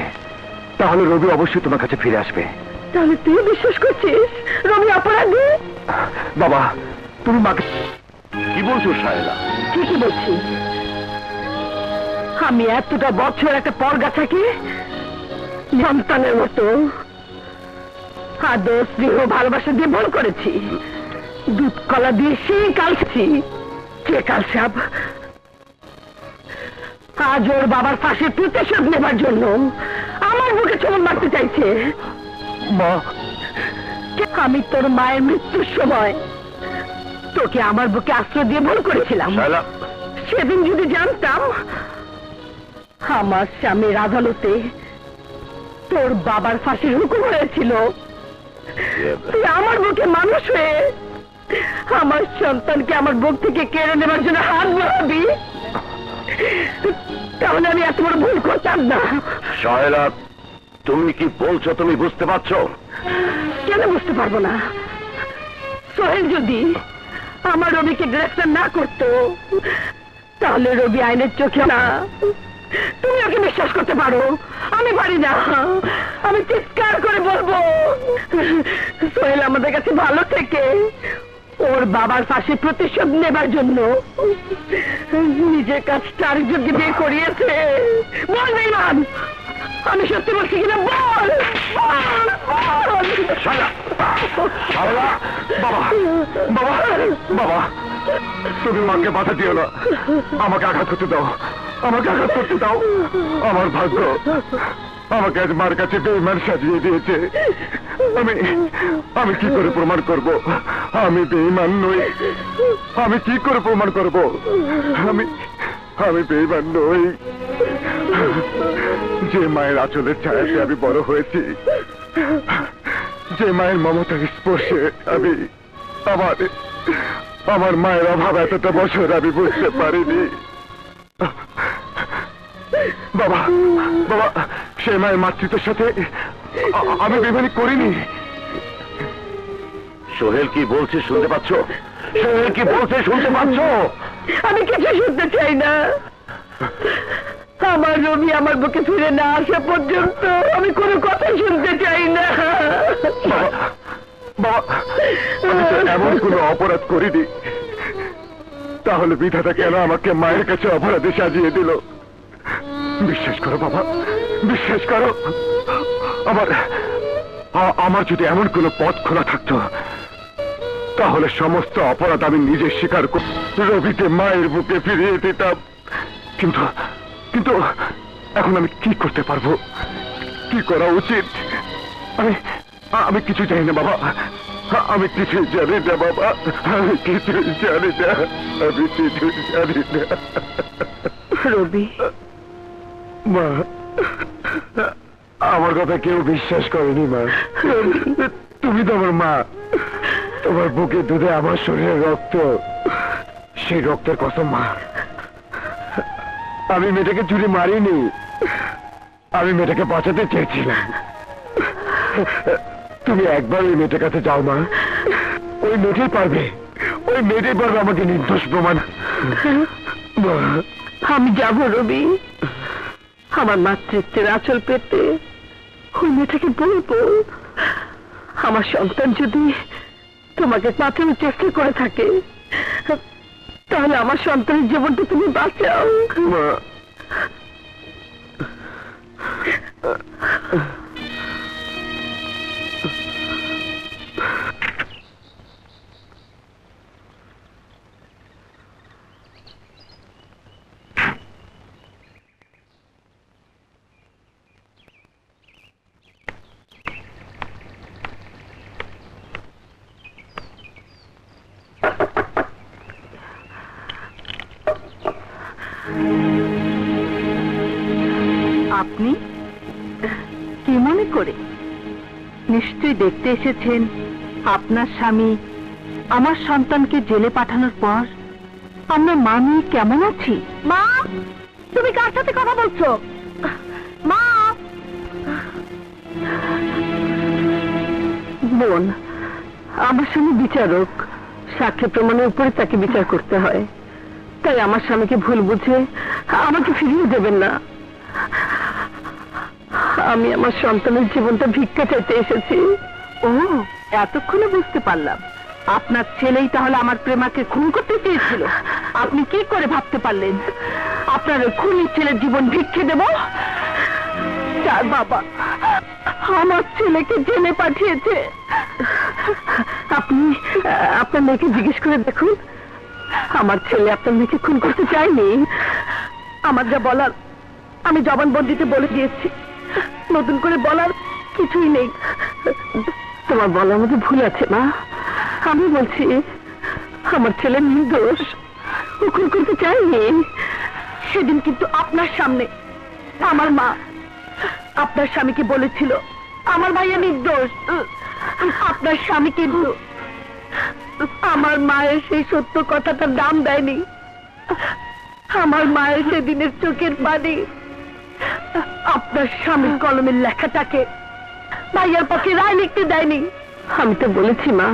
তাহলে রবি অবশ্যই তোমার কাছে ফিরে আসবে তাহলে তুই বিশ্বাস করছিস রবি অপরাধী বাবা তুমি মাকে কি বলছো শায়লা ঠিকই বলছি আমি এতটা বছর একটা পরগাছাকে সন্তানের মতো আদর স্নেহ ভালোবাসা দিয়ে ভুল করেছি দুধ কলা দিয়ে সেই কালছি কে কাল সাপ আজ ওর বাবার পাশে প্রতিশোধ নেবার জন্য আমার বুকে চমন মারতে চাইছে আমি তোর মায়ের মৃত্যুর সময় তোকে আমার বুকে আশ্রয় দিয়ে ভুল করেছিলাম সেদিন যদি জানতাম আমার স্বামীর আদালতে তোর বাবার ফাঁসির হুকুম হয়েছিল তুই আমার বুকে মানুষ হয়ে আমার সন্তানকে আমার বুক থেকে কেড়ে নেবার জন্য হাত বাড়াবি তাহলে আমি এত বড় ভুল করতাম না শায়লা তুমি কি বলছো তুমি বুঝতে পারছো কেন বুঝতে পারবো না সোহেল যদি আমার রবিকে গ্রেফতার না করতো তাহলে রবি আইনের চোখে না তুমি ওকে বিশ্বাস করতে পারো আমি পারি না আমি চিৎকার করে বলবো সোহেল আমাদের কাছে ভালো থেকে ওর বাবার ফাঁসি প্রতিশোধ নেবার জন্য নিজের কাজটা আরেকজন দিয়ে করিয়েছে বলবে না আমি সত্যি বলছি কিনা বল বাবা তুমি মাকে বাধা দিও না আমাকে আঘাত করতে দাও मायर आचलेर छायाते आमी बड़ होयेछि, जे मायर ममतार स्पर्शे आमी आमार मायर अभाव एतटा बछर आमी बुझते पारिनि। बाबा बाबा से मायर मातृत्वेर साथे आमी बेईमानी करिनि। सोहेल की बोलछे सुनते पाच्छो? सोहेल की बोलछे सुनते पाच्छो? आमी किछु सुनते चाइ ना। আমার রবি আমার বুকে ফিরে না আসা পর্যন্ত আমি কোনো কথা শুনতে চাই না। বাবা, আমি তো এমন কোনো অপরাধ করিনি, তাহলে বিধাতা কেন আমাকে মায়ের কাছে অপরাধী সাজিয়ে দিল? বিশ্বাস করো বাবা, বিশ্বাস করো, আমার যদি এমন কোনো পথ খোলা থাকতো তাহলে সমস্ত অপরাধ আমি নিজে স্বীকার করে রবিকে মায়ের বুকে ফিরিয়ে দিতাম। কিন্তু किन्तु एखन आमी कि करते पारबो, कि करा उचित आमी किछु जानि ना बाबा, आमी किछु जानि ना बाबा, आमी किछु जानि ना, आमी किछु जानि ना। रवि मा आमार कथा केउ विश्वास करेनि मा, तुमि तो आमार मा, तोमार बुके दुधे आमार शरीरेर रक्त, सेई रक्तेर कसम मा। आमी मेटा के चुरी मारी नहीं, आमी मेटा के बाँचते चेयेछिलाम। तुम एक बार ओई मेटार काछे जाओ मा, ओई मेटाई पारबे, ओई मेटाई पारबे आमाके निर्दोष प्रमाण। आमी जाबो रवि, आमार मातृत्वेर आँचल पेते ओई मेटाके बोलबो आमार सन्तान जदि तुम्हाके बाँचाনোর চেষ্টা करे थाके তাহলে আমার সন্তানের জীবনটা তুমি বাঁচাও। দেখতে এসেছেন আপনার স্বামী আমার সন্তানকে জেলে পাঠানোর পর আমরা মামি কেমন আছি? মা, তুমি কার সাথে কথা বলছো? মা, বোন আমার স্বামী বিচারক, সাক্ষী প্রমাণের উপরে তাকে বিচার করতে হয়, তাই আমার স্বামীকে ভুল বুঝে আমাকে ফিরিয়ে দেবেন না। আমি আমার সন্তানের জীবনটা ভিক্ষা চাইতে এসেছি। ও, এতক্ষণে বুঝতে পারলাম আপনার ছেলেই তাহলে আমার প্রেমাকে খুন করতে চেয়েছিল। আপনি কি করে ভাবতে পারলেন আপনার ওই খুনি ছেলের জীবন ভিক্ষে দেব? তার বাবা আমার ছেলেকে জেলে পাঠিয়েছে। আপনি আপনার মেয়েকে জিজ্ঞেস করে দেখুন, আমার ছেলে আপনার মেয়েকে খুন করতে চায়নি। আমার যা বলার আমি জবানবন্দিতে বলে দিয়েছি, নতুন করে বলার কিছুই নেই। তোমার বলার মধ্যে ভুল আছে না, আমি বলছি আমার ছেলে নির্দোষ, ও খুন করতে চাইনি। সেদিন কিন্তু আপনার সামনে আমার মা আপনার স্বামীকে বলেছিল আমার ভাইয়া নির্দোষ। আপনার স্বামী কিন্তু আমার মায়ের সেই সত্য কথাটার দাম দেয়নি। আমার মায়ের সেদিনের চোখের পানি আপনার স্বামীর কলমের লেখাটাকে ভাইয়ার পক্ষে রায় লিখতে দেয়নি। আমি তো বলেছি মা,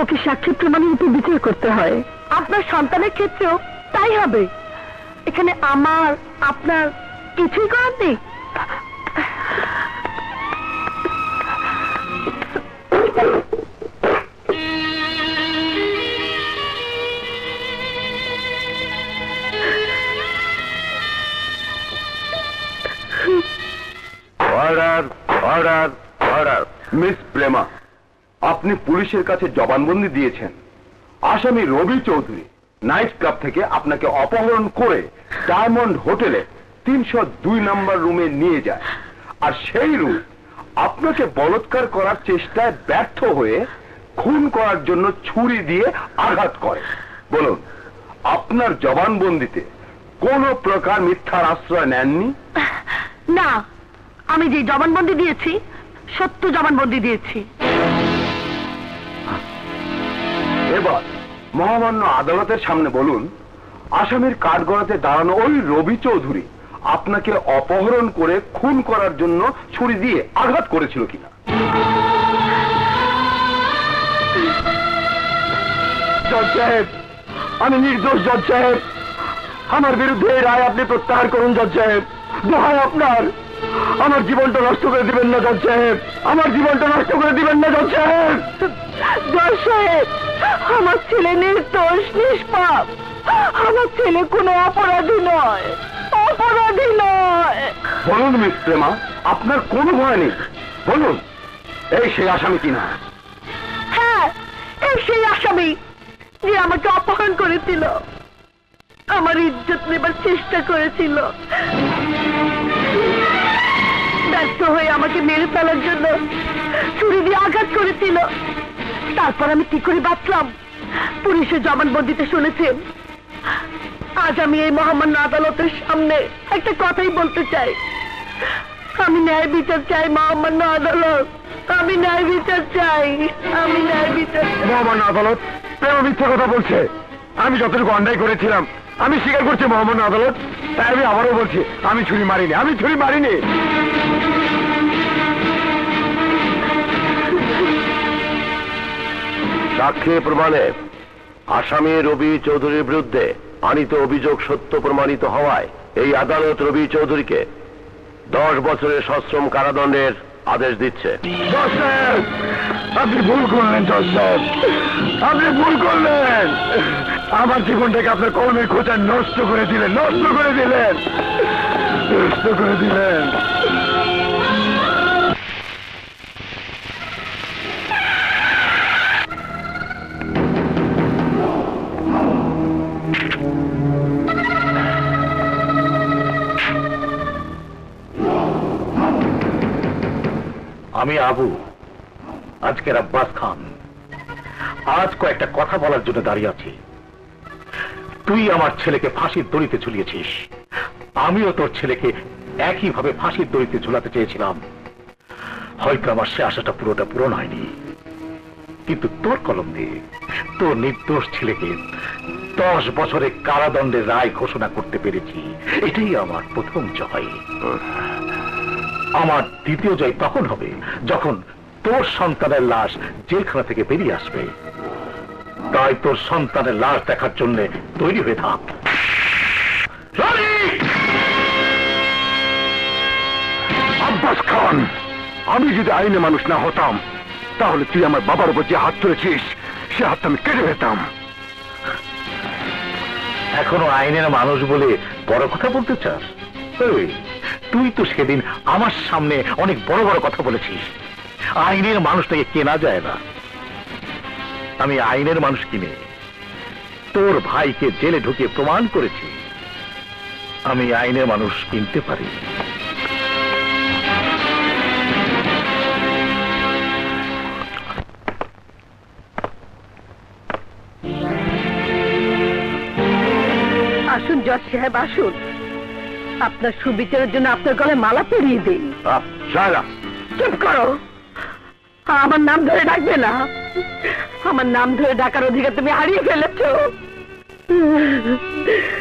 ওকে সাক্ষী প্রমাণের উপর বিচার করতে হয়, আপনার সন্তানের ক্ষেত্রেও তাই হবে। এখানে আমার আপনার কিছুই করার নেই। Order, order. মিস প্রেমা, আপনি পুলিশের কাছে জবানবন্দি দিয়েছেন। আসামি রবি চৌধুরী नाइट क्लब থেকে আপনাকে অপহরণ করে ডায়মন্ড হোটেলে 302 নম্বর রুমে নিয়ে যায় আর সেই রুম আপনাকে বলৎকার করার চেষ্টায় ব্যর্থ হয়ে খুন করার জন্য ছুরি দিয়ে আঘাত করে। বলুন আপনার জবানবন্দিতে কোনো প্রকার মিথ্যার আশ্রয় নেননি? না, আমি যে জবানবন্দি দিয়েছি সত্য জবানবন্দি দিয়েছি। এবার মহামান্য আদালতের সামনে বলুন আসামির কাঠগড়াতে দাঁড়ানো ওই রবি চৌধুরী আপনাকে অপহরণ করে খুন করার জন্য ছুরি দিয়ে আঘাত করেছিল কিনা? জজ সাহেব, আমি নির্দোষ জজ সাহেব, আমার বিরুদ্ধে রায় আপনি প্রত্যাহার করুন জজ সাহেব, দোহাই আপনার, আমার জীবনটা নষ্ট করে দিবেন না জজ সাহেব, আমার জীবনটা নষ্ট করে দিবেন না জজ সাহেব। জজ সাহেব, আমার ছেলে নির্দোষ নিষ্পাপ, আমার ছেলে কোনো অপরাধী নয়, অপরাধী নয়। বলুন মিস প্রেমা, আপনার কোনো ভয় নেই, বলুন এই সেই আসামি কিনা? হ্যাঁ, এই সেই আসামি যে আমাকে অপহরণ করেছিল, আমার ইজ্জত নেবার চেষ্টা করেছিল, ব্যস্ত হয়ে আমাকে মেরে ফেলার জন্য ছুরি দিয়ে আঘাত করেছিল। তারপর আমি কি করে বাঁচলাম? পুলিশের জবানবন্দিতে শুনেছেন। আজ আমি এই মহামান্য আদালতের সামনে একটা কথাই বলতে চাই, আমি ন্যায় বিচার চাই মহামান্য আদালত, আমি ন্যায় বিচার চাই, আমি ন্যায় বিচার। মহামান্য আদালত, প্রেমা মিথ্যা কথা বলছে। আমি যতটুকু অন্যায় করেছিলাম আমি স্বীকার করছি মহামান্য আদালত, তাই আমি আবারও বলছি আমি ছুরি মারিনি, আমি ছুরি মারিনি। সাক্ষী প্রমাণে আসামি রবি চৌধুরীর বিরুদ্ধে আনিত অভিযোগ সত্য প্রমাণিত হওয়ায় এই আদালত রবি চৌধুরীকে 10 বছরের সশ্রম কারাদণ্ডের আদেশ দিচ্ছে। আপনি ভুল করলেন জজ সাহেব, আপনি ভুল করলেন, আমার জীবনটাকে আপনার কলমের খোঁচায় নষ্ট করে দিলেন, নষ্ট করে দিলেন, নষ্ট করে দিলেন। আমি আবু, আজকের আব্বাস খান। আজ কয়েকটা কথা বলার জন্য দাঁড়িয়ে আছি। তুই আমার ছেলেকে ফাঁসির দড়িতে ঝুলিয়েছিস, আমিও তোর ছেলেকে একইভাবে ফাঁসির দড়িতে ঝুলাতে চেয়েছিলাম। হয়তো আমার সে আশাটা পুরোটা পূরণ হয়নি, কিন্তু তোর কলম দিয়ে তোর নির্দোষ ছেলেকে 10 বছরের কারাদণ্ডের রায় ঘোষণা করতে পেরেছি, এটাই আমার প্রথম জয়। আমার দ্বিতীয় জয় তখন হবে যখন তোর সন্তানের লাশ জেলখানা থেকে বেরিয়ে আসবে। তাই তোর সন্তানের লাশ দেখার জন্য তৈরি হয়ে থাক। আব্বাস খান, আমি যদি আইনে মানুষ না হতাম তাহলে তুই আমার বাবার উপর যে হাত তুলেছিস সে হাত আমি কেটে ফেলতাম। এখনো আইনের মানুষ বলে বড় কথা বলতে চাস? তুই তো সেদিন আমার সামনে অনেক বড় বড় কথা বলেছিস। আইনের মানুষটাকে কেনা যায় না। আমি আইনের মানুষ কিনে তোর ভাইকে জেলে ঢুকিয়ে প্রমাণ করেছি আমি আইনের মানুষ কিনতে পারি। আসুন জজ সাহেব, আসুন, আপনার সুবিচারের জন্য আপনার গলায় মালা পরিয়ে দিই। চুপ করো, আমার নাম ধরে ডাকবে না। আমার নাম ধরে ডাকার অধিকার তুমি হারিয়ে ফেলেছ।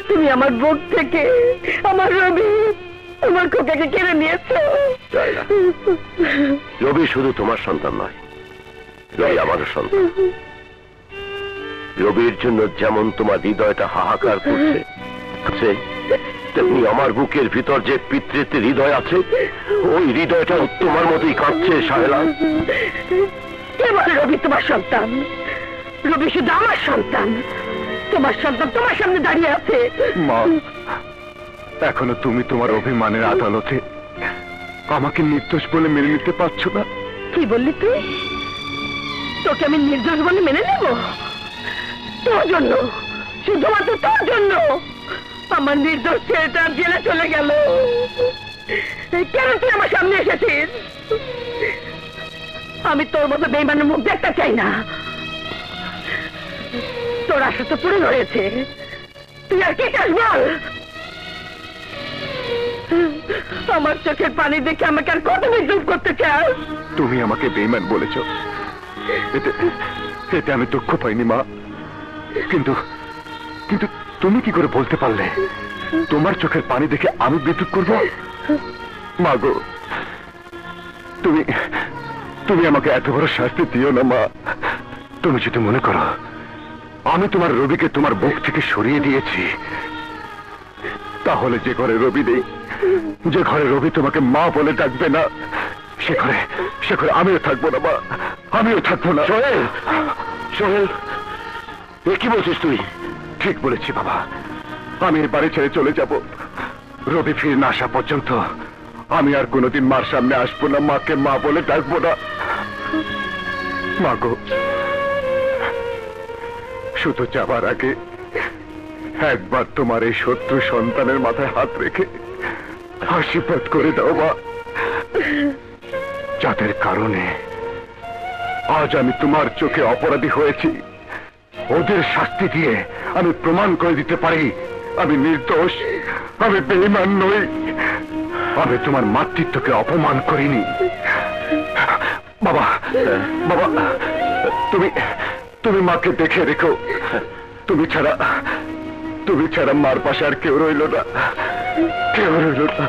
তুমি আমার বুক থেকে আমার রবি, আমার খোকাকে কেড়ে নিয়েছ। রবি শুধু তোমার সন্তান নয়, রবি আমারও সন্তান। রবির জন্য যেমন তোমার হৃদয়টা হাহাকার করছে, তেমনি আমার বুকের ভিতর যে পিতৃত্বের হৃদয় আছে ওই হৃদয়টা তোমার মতোই কাঁপছে শায়লা। এবার রবি তোমার সন্তান, রবি শুধু আমার সন্তান। তোমার সন্তান তোমার সামনে দাঁড়িয়ে আছে। মা, এখনো তুমি তোমার অভিমানের আদালতে আমাকে নির্দোষ বলে মেনে নিতে পারছো না। কি বললি তুই? তোকে আমি নির্দোষ বলে মেনে নেব? তোর জন্য শুধুমাত্র তোর জন্য আমার নির্দোষ ছেলেটা জেলে চলে গেল। কেন তুই আমার সামনে এসেছিস? আমি তোর মতো বেইমানের মুখ দেখতে চাই না। তোর আশা তো পূরণ হয়েছে, তুই আর কি চাস বল? আমার চোখের পানি দেখে আমাকে আর কত নির্দোষ করতে চাও? তুমি আমাকে বেইমান বলেছ, এতে আমি দুঃখ পাইনি মা, কিন্তু কিন্তু তুমি কি করে বলতে পারলে তোমার চোখের পানি দেখে আমি বিদ্রুপ করব? মা গো, তুমি তুমি আমাকে এত বড় শাস্তি দিও না মা। তুমি যদি মনে করো আমি তোমার রবিকে তোমার বুক থেকে সরিয়ে দিয়েছি, তাহলে যে ঘরে রবি নেই, যে ঘরে রবি তোমাকে মা বলে ডাকবে না, সে ঘরে আমিও থাকবো না মা, আমিও থাকবো না। সোহেল, সোহেল, এ কি বলছিস তুই? ঠিক বলেছি বাবা, আমি এর বাড়ি ছেড়ে চলে যাব। রবি ফিরে না আসা পর্যন্ত আমি আর কোনোদিন মার সামনে আসবো না, মাকে মা বলে ডাকবো না। মা গো, শুধু যাবার আগে একবার তোমার এই শত্রু সন্তানের মাথায় হাত রেখে আশীর্বাদ করে দাও মা, যাদের কারণে আজ আমি তোমার চোখে অপরাধী হয়েছি, ওদের শাস্তি দিয়ে আমি প্রমাণ করে দিতে পারি আমি নির্দোষ, আমি বেঈমান নই, আমি তোমার মাতৃত্বকে অপমান করিনি। বাবা, বাবা, তুমি তুমি মাকে দেখে রেখো, তুমি ছাড়া মার পাশে আর কেউ রইল না, কেউ রইল না।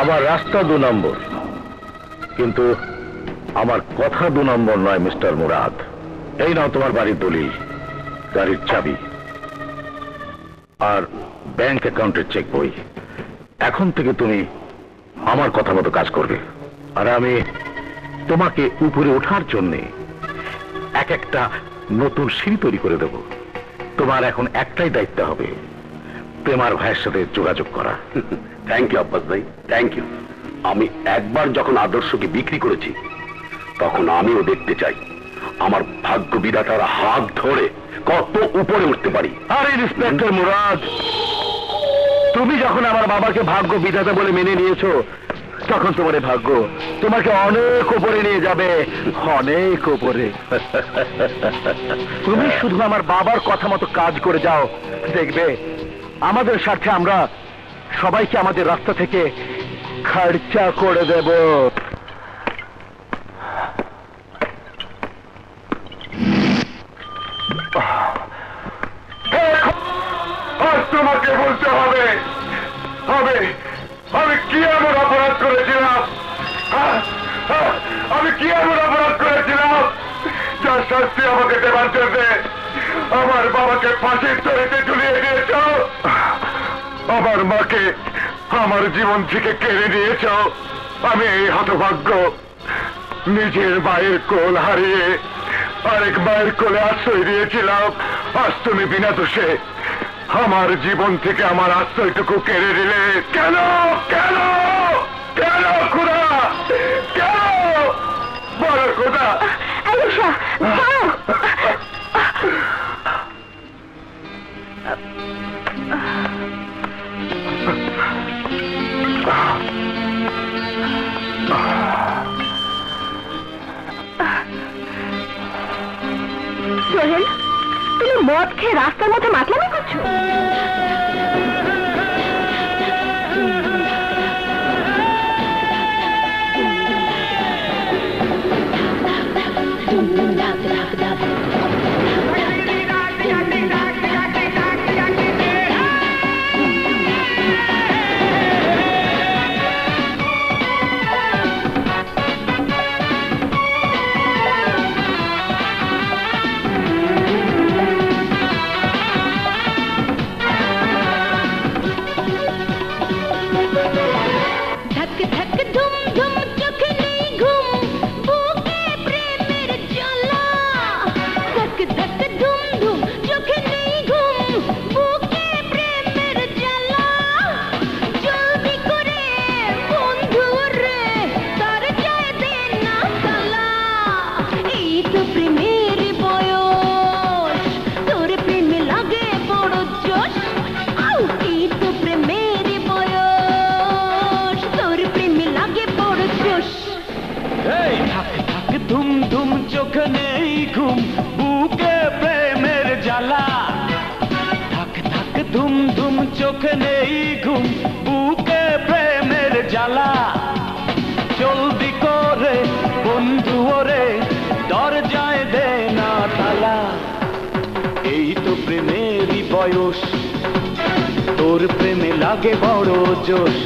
আমার রাস্তা 2 নম্বর, কিন্তু আমার কথা 2 নম্বর নয় মিস্টার মুরাদ। এই নাও তোমার বাড়ির দলিল, গাড়ির চাবি আর ব্যাংক অ্যাকাউন্টের চেক বই। এখন থেকে তুমি আমার কথা মতো কাজ করবে, আর আমি তোমাকে উপরে ওঠার জন্যে একটা নতুন সিঁড়ি তৈরি করে দেব। তোমার এখন একটাই দায়িত্ব হবে, প্রেমার ভাইয়ের সাথে যোগাযোগ করা। থ্যাংক ইউ আব্বাস ভাই, থ্যাংক ইউ। আমি একবার যখন আদর্শকে বিক্রি করেছি, তখন আমিও দেখতে চাই আমার ভাগ্য বিধাতার হাত ধরে কত উপরে উঠতে পারি। আরে ইন্সপেক্টর মুরাদ, তুমি যখন আমার বাবাকে ভাগ্য বিধাতা বলে মেনে নিয়েছো, তখন তোমার ভাগ্য তোমাকে অনেক উপরে নিয়ে যাবে, অনেক উপরে। তুমি শুধু আমার বাবার কথা মতো কাজ করে যাও, দেখবে আমাদের সাথে আমরা সবাইকে আমাদের রাস্তা থেকে খরচা করে দেব। তোমাকে বলতে হবে আমি কি এমন অপরাধ করেছিলাম, আমি কি এমন অপরাধ করেছিলাম যার শাস্তি আমাকে দেবার জন্য আমার বাবাকে ফাঁসির দড়িতে ঝুলিয়ে দিয়েছ, আমার মাকে আমার জীবন থেকে কেড়ে নিয়েছ। আমি এই হতভাগ্য নিজের মায়ের কোল হারিয়ে আরেক মায়ের কোলে আশ্রয় দিয়েছিলাম। আজ তুমি বিনা দোষে আমার জীবন থেকে আমার আশ্রয়টুকু কেড়ে দিলে কেন? কেন কেন খোদা, কেন বলো খোদা? সোহেল, তুমি মদ খেয়ে রাস্তার মধ্যে মাতলামি করছো? तोर प्रेमे लागे बड़ो जोश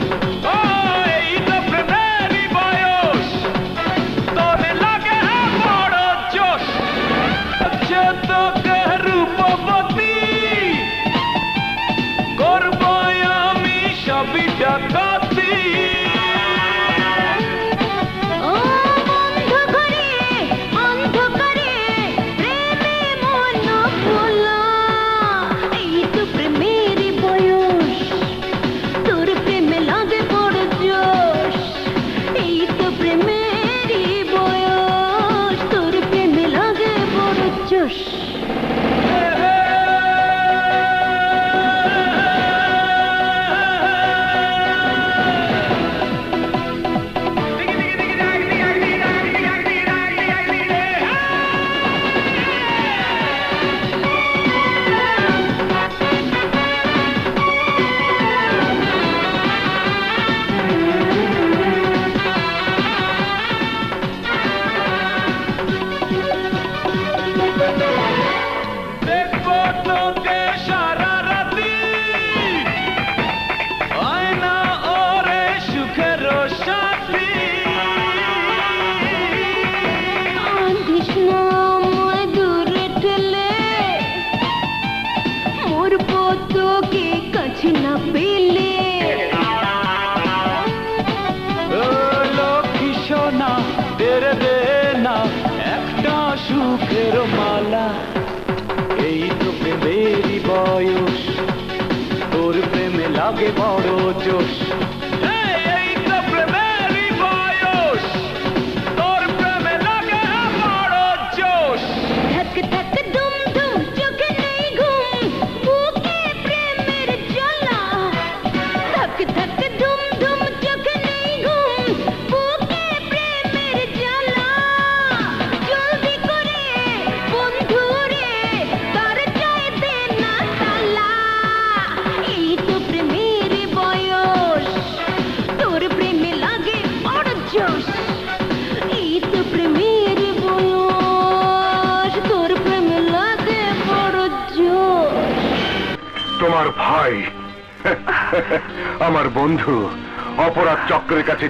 रास्तार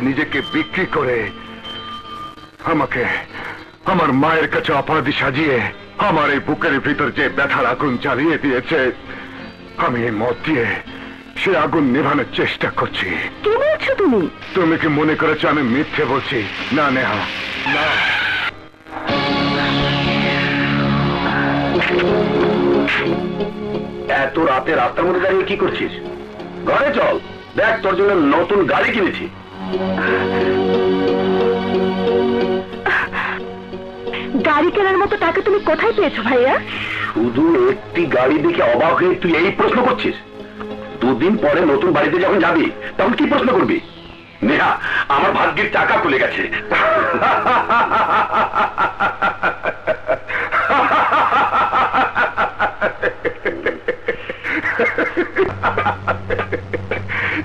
मध्य दाड़िये कि करछिस घरे चल देख तोर जोन्नो नतुन गाड़ी किनेछि गाड़ी केनार मतो टाका तुमि कोथाय पेयेछो भैया शुधु एकटी गाड़ी देखे अबाक हये तुइ एई प्रश्न करछिस दुदिन परे नतुन बाड़ीते जखन जाबि तखन कि प्रश्न करबि नेहा आमार भाग्येर टाका खुले गेछे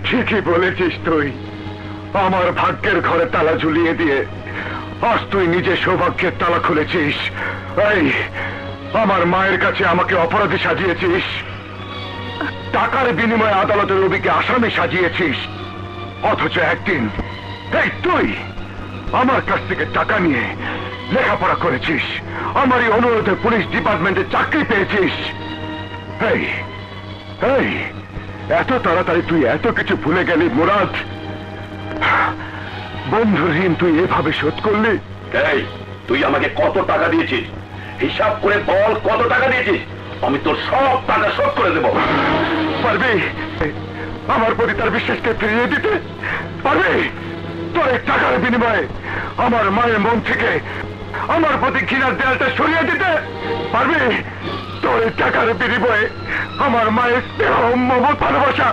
ঠিকই বলেছিস তুই আমার ভাগ্যের ঘরে তালা ঝুলিয়ে দিয়ে আজ তুই নিজে সৌভাগ্যের তালা খুলেছিস এই আমার মায়ের কাছে আমাকে অপরাধী সাজিয়েছিস টাকার বিনিময়ে আদালতের রবিকে আসামি সাজিয়েছিস অথচ একদিন এই তুই আমার কাছ থেকে টাকা নিয়ে লেখাপড়া করেছিস আমারই অনুরোধে পুলিশ ডিপার্টমেন্টে চাকরি পেয়েছিস এই এই एतो तारातारी तुई एतो किछु भूले गेली मुराद बंधुर ऋण तुई एभावे शोध करली এই তুই আমাকে কত টাকা দিয়েছিস হিসাব করে বল কত টাকা দিয়েছিস আমি তোর সব টাকা শোধ করে দেব পারবি আমার প্রতি তার বিশ্বাসকে ফিরিয়ে দিতে পারবি তোর টাকার বিনিময়ে আমার মায়ের মন থেকে আমার প্রতি ঘৃণার দেয়ালটা সরিয়ে দিতে পারবি তোরে টাকার বিনিময়ে আমার মায়ের স্নেহ মমতা ভালোবাসা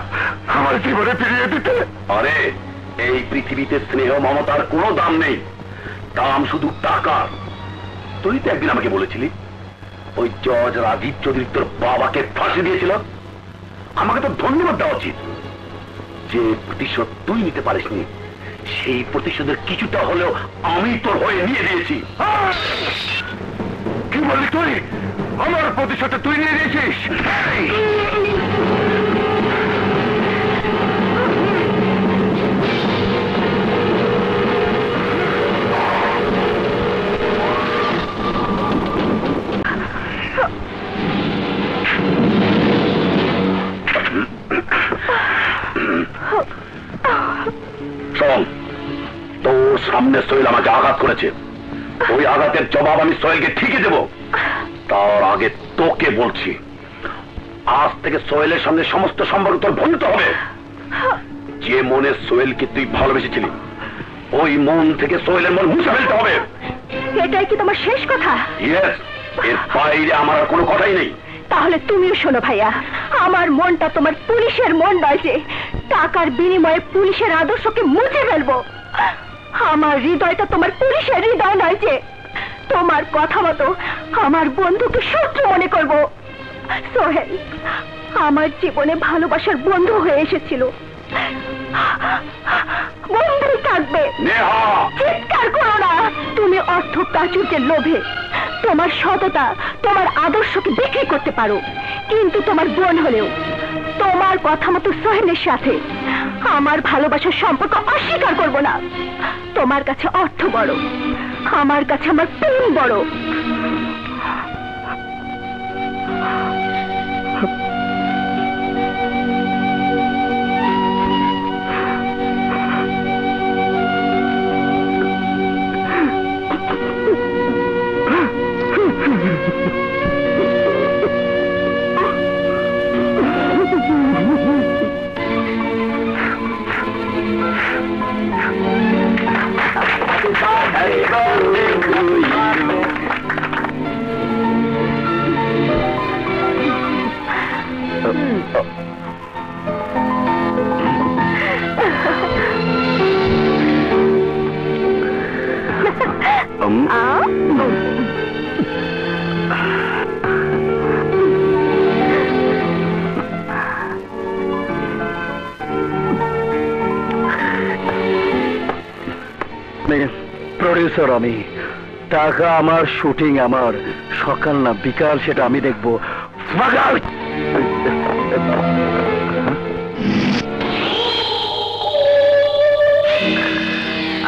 আমার জীবনে ফিরিয়ে দিতে আরে এই পৃথিবীতে স্নেহ মমতার কোনো দাম নেই দাম শুধু টাকার তুই তো একদিন আমাকে বলেছিলি ওই জজ রাজীব চৌধুরী তোর বাবাকে ফাঁসি দিয়েছিল আমাকে তো ধন্যবাদ দেওয়া উচিত যে প্রতিশোধ তুই নিতে পারিসনি, সেই প্রতিশোধের কিছুটা হলেও আমি তোর হয়ে নিয়ে দিয়েছি। কি বললি তুই? আমার প্রতিশোধটা তুই নিয়ে দিয়েছিস? সামনে সোহেল আমাকে আঘাত করেছে, ওই আঘাতের জবাব আমি সোহেলকে ঠিকই দেব। তার আগে তোকে বলছি, আজ থেকে সোহেলের সামনে সমস্ত সম্পর্ক তোর ভুলতে হবে। যে মনে সোহেলকে তুই ভালোবেসেছিলি, ওই মন থেকে সোহেলের মন মুছে ফেলতে হবে। এটাই কি তোমার শেষ কথা? ইয়েস, এর বাইরে আমার আর কোনো কথাই নেই। তাহলে তুমিও শোনো ভাইয়া, আমার মনটা তোমার পুলিশের মন নয় যে টাকার বিনিময়ে পুলিশের আদর্শকে মুছে ফেলবো। আমার হৃদয়টা তোমার পুলিশের হৃদয় নয় যে তোমার কথা মতো আমার বন্ধুকে শত্রু মনে করবো। সোহেল আমার জীবনে ভালোবাসার বন্ধু হয়ে এসেছিল, বন্ধুই থাকবে। চিৎকার করো না, তুমি অর্থ প্রাচুর্যের লোভে তোমার সততা, তোমার আদর্শকে বিক্রি করতে পারো, কিন্তু তোমার বোন হলেও তোমার কথা মতো সোহেলের সাথে আমার ভালোবাসার সম্পর্ক অস্বীকার করব না। তোমার কাছে অর্থ বড়, আমার কাছে আমার প্রেম বড়। আমি টাকা আমার, শুটিং আমার, সকাল না বিকাল সেটা আমি দেখবো।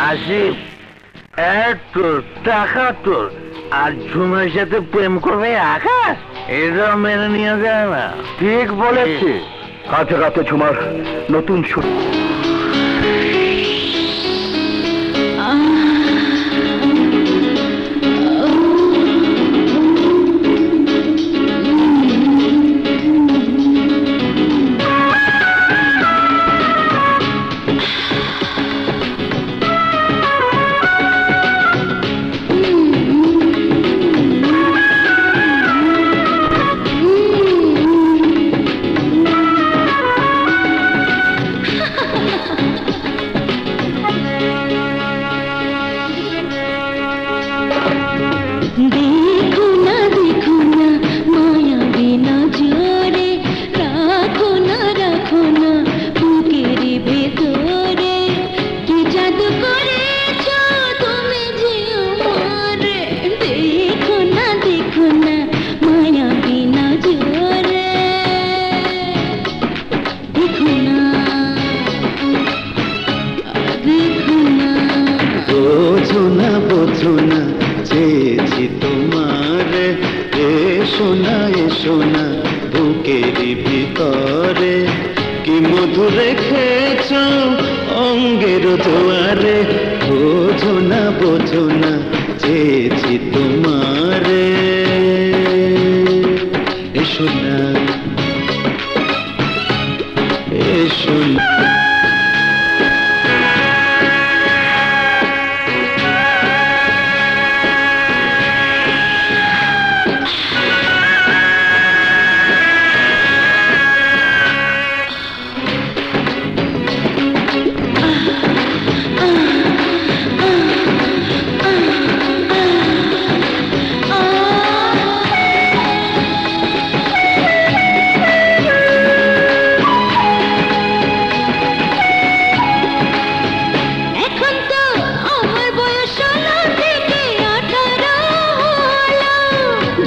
আসিফ তোর টাকা তোর, আর ঝুমের সাথে প্রেম করবে আকাশ, এটা মেনে নিয়ে যায় না। ঠিক বলেছি, কাছে কাছে ঝুমার নতুন শুট।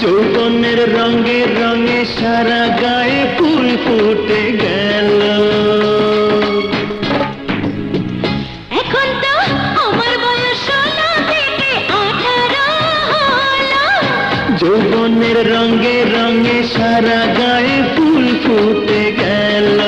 যৌবনের রঙে রঙে সারা গায়ে ফুল ফুটে গেল। এখন তো আমার বয়স ১৮ হলো। যৌবনের রঙে রঙে সারা গায়ে ফুল ফুটে গেল।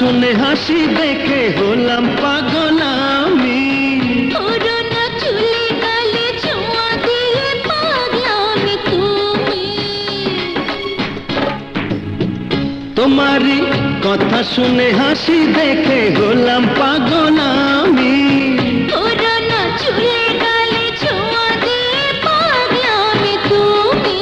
सुने हंसी देखे होलम पागल आमी। पुराना चुली काले छुआ दिए पागलामी तुमी। तुम्हारी कथा सुने हंसी देखे होलम पागल आमी। पुराना चुली काले छुआ दिए पागलामी तुमी।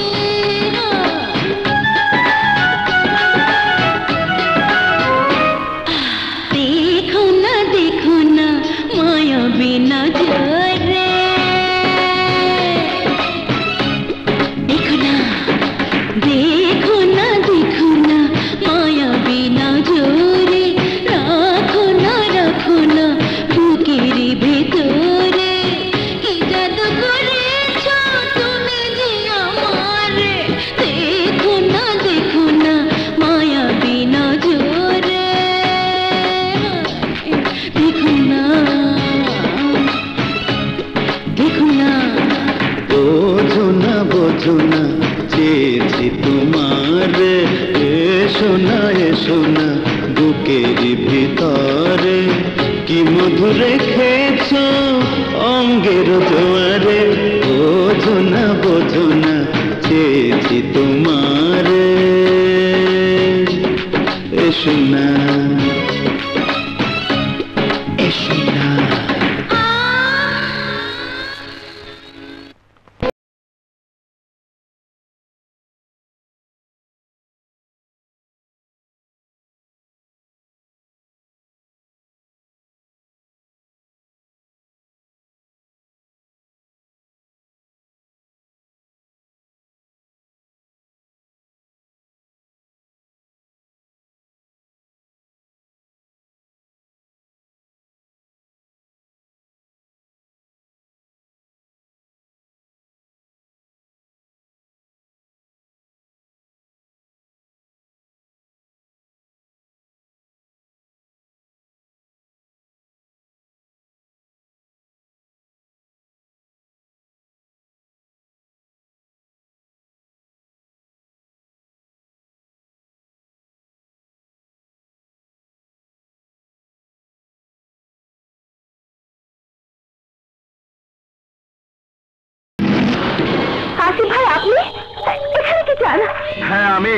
हाँ आमी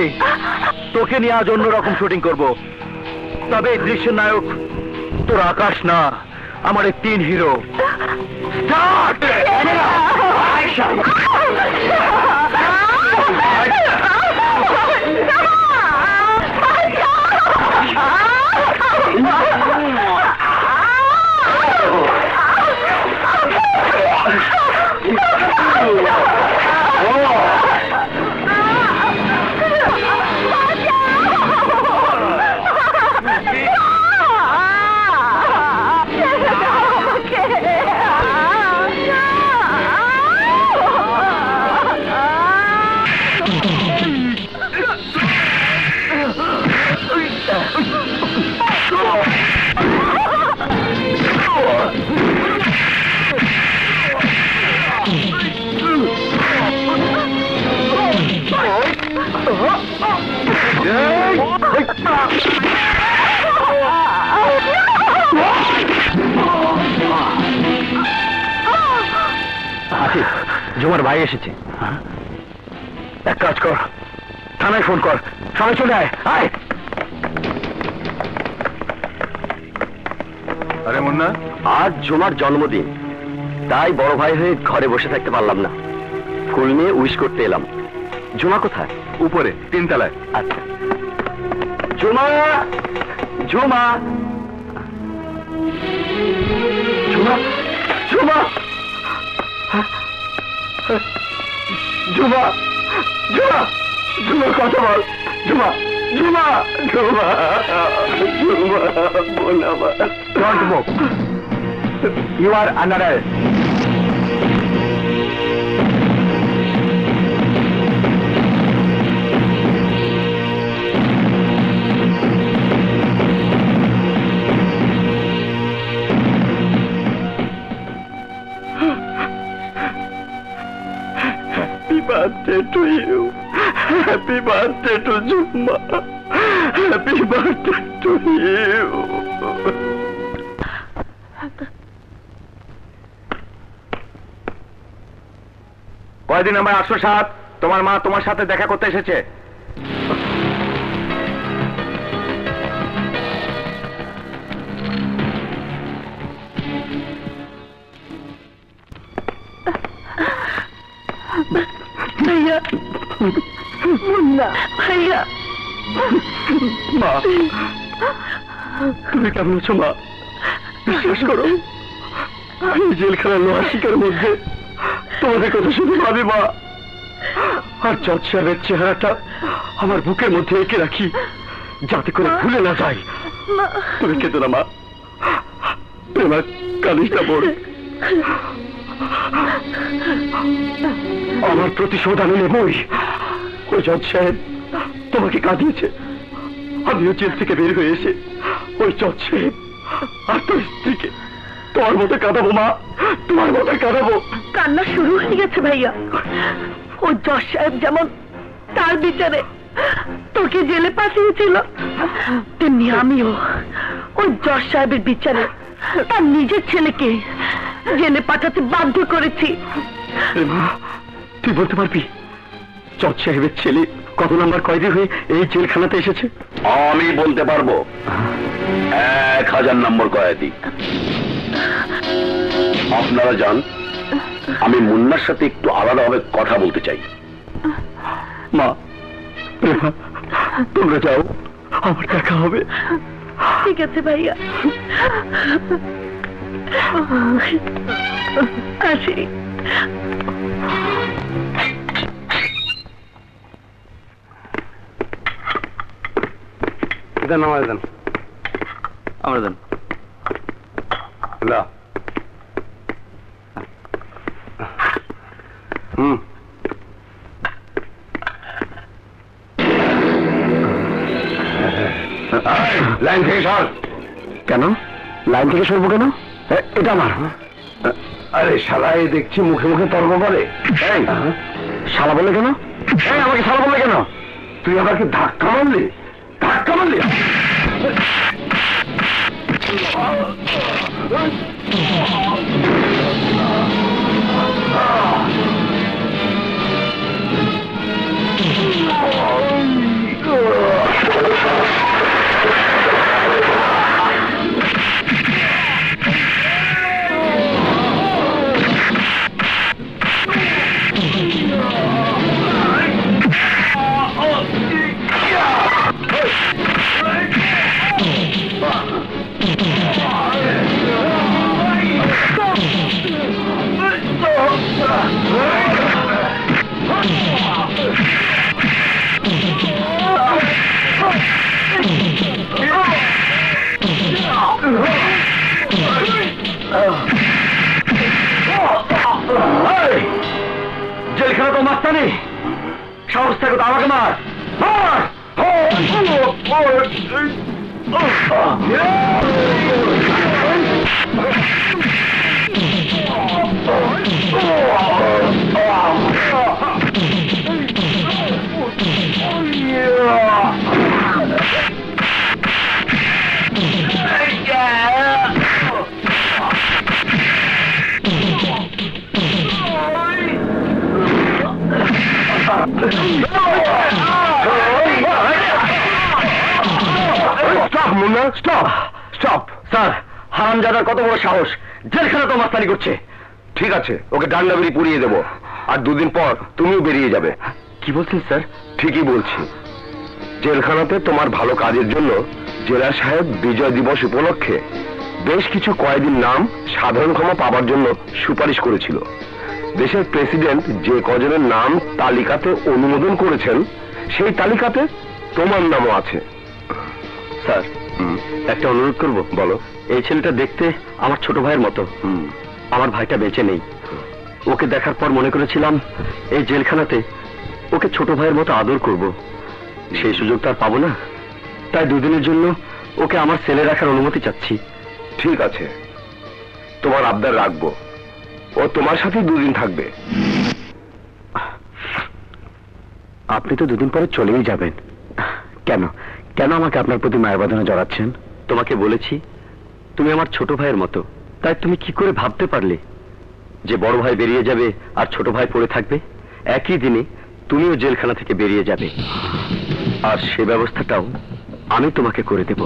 तो के निया जोन्नो रकम शूटिंग कर बो तबे दृश्य नायक तो आकाश ना हमारे तीन हीरो स्टार्ट Oh, आसिफ जुमार भाई एसेছে एक काज कर थानाয় फोन कर সবাই চলে আয় আয় अरे मुन्ना आज जुमार जन्मदिन তাই বড় ভাই হয়ে ঘরে বসে থাকতে পারলাম না ফুল নিয়ে উইশ করতে এলাম जुमा কোথায় উপরে তিন তলায় আচ্ছা जुमा जुमा जुमा जुमा जुमा जुमा जुमा कथा बोल जुमा जुमा जुमा जुमा बोला मत don't move you are under arrest to you. Happy birthday to Juma. Happy birthday to you. কয় দিন আমার 807 তোমার মা তোমার সাথে দেখা করতে এসেছে मुन्ना भैया माँ तुम्हें कम नो माँ विश्वास करो जेलखाना लोहार शिकार मध्य तुम्हारे कथा शुद्ध भावी माँ और जज साहेब चेहरा हमार बुकर मध्य एके रखी जाते करे भूले ना जाए तुम्हें केदो ना माँ प्रेम कालिष्टा बोले আমার প্রতিশোধ আমি নেবই ওই জজ সাহেব তোমাকে কাঁদিয়েছে আমিও জেল থেকে বের হয়ে এসে ওই জজ সাহেব আর তোর স্ত্রীকে তোমার মতো কাঁদাবো মা তোমার মতো কাঁদাবো কান্না শুরু হয়ে গেছে ভাইয়া ওই জজ সাহেব যেমন তার বিচারে তোকে জেলে পাঠিয়েছিল তেমনি আমিও ওই জজ সাহেবের বিচারে তার নিজের ছেলেকে জেলে পাঠাতে বাধ্য করেছি তুই বলতে পারবি জজ সাহেবের ছেলে কত নাম্বার কয়েদি হয়ে এই জেলখানাতে এসেছে আমি বলতে পারবো 1000 নম্বর কয়েদি আপনারা যান আমি মুন্নার সাথে একটু আলাদাভাবে কথা বলতে চাই মা তোমরা যাও আমার দেখা হবে ঠিক আছে ভাইয়া আসি দেন আমার দেন আমার দেন লাইন থেকে সর কেন লাইন থেকে সরবো কেন এটা আমার আরে শালায় দেখছি মুখে মুখে তর্ক করে শালা বলে কেন আমাকে শালা বলে কেন তুই আমাকে ধাক্কা মারলি ধাক্কা মারলি जेलखाना तो मस्ता नहीं साहस थे दावा मार হারামজাদার কত বড় সাহস, জেলখানা তো মাস্তানি করছে। ঠিক আছে, ওকে ডান্ডা বেরিয়ে পুড়িয়ে দেবো, আর দুদিন পর তুমিও বেরিয়ে যাবে। কি বলছেন স্যার? ঠিকই বলছি। জেলখানাতে তোমার ভালো কাজের জন্য জেলা সাহেব বিজয় দিবস উপলক্ষে বেশ কিছু কয়েদির নাম সাধারণ ক্ষমা পাবার জন্য সুপারিশ করেছিল। দেশের প্রেসিডেন্ট যে কজনের নাম তালিকাতে অনুমোদন করেছেন সেই তালিকাতে তোমার নামও আছে। স্যার, একটা অনুরোধ করব। বলো। এই ছেলেটা দেখতে আমার ছোট ভাইয়ের মতো। আমার ভাইটা বেঁচে নেই, ওকে দেখার পর মনে করেছিলাম এই জেলখানাতে ওকে ছোট ভাইয়ের মতো আদর করব। সেই সুযোগ তো আর পাবো না, তাই দুদিনের জন্য ওকে আমার ছেলে রাখার অনুমতি চাচ্ছি। ঠিক আছে, তোমার আবদার রাখবো, ও তোমার সাথে দুদিন থাকবে। আপনি তো দুদিন পরে চলেই যাবেন, কেন কেন আমাকে আপনার প্রতি মায়া বাঁধনা জড়াচ্ছেন? তোমাকে বলেছি তুমি আমার ছোট ভাইয়ের মতো, তাই তুমি কি করে ভাবতে পারলে যে বড় ভাই বেরিয়ে যাবে আর ছোট ভাই পড়ে থাকবে? একই দিনে তুমিও জেলখানা থেকে বেরিয়ে যাবে, আর সে ব্যবস্থাটাও আমি তোমাকে করে দেব।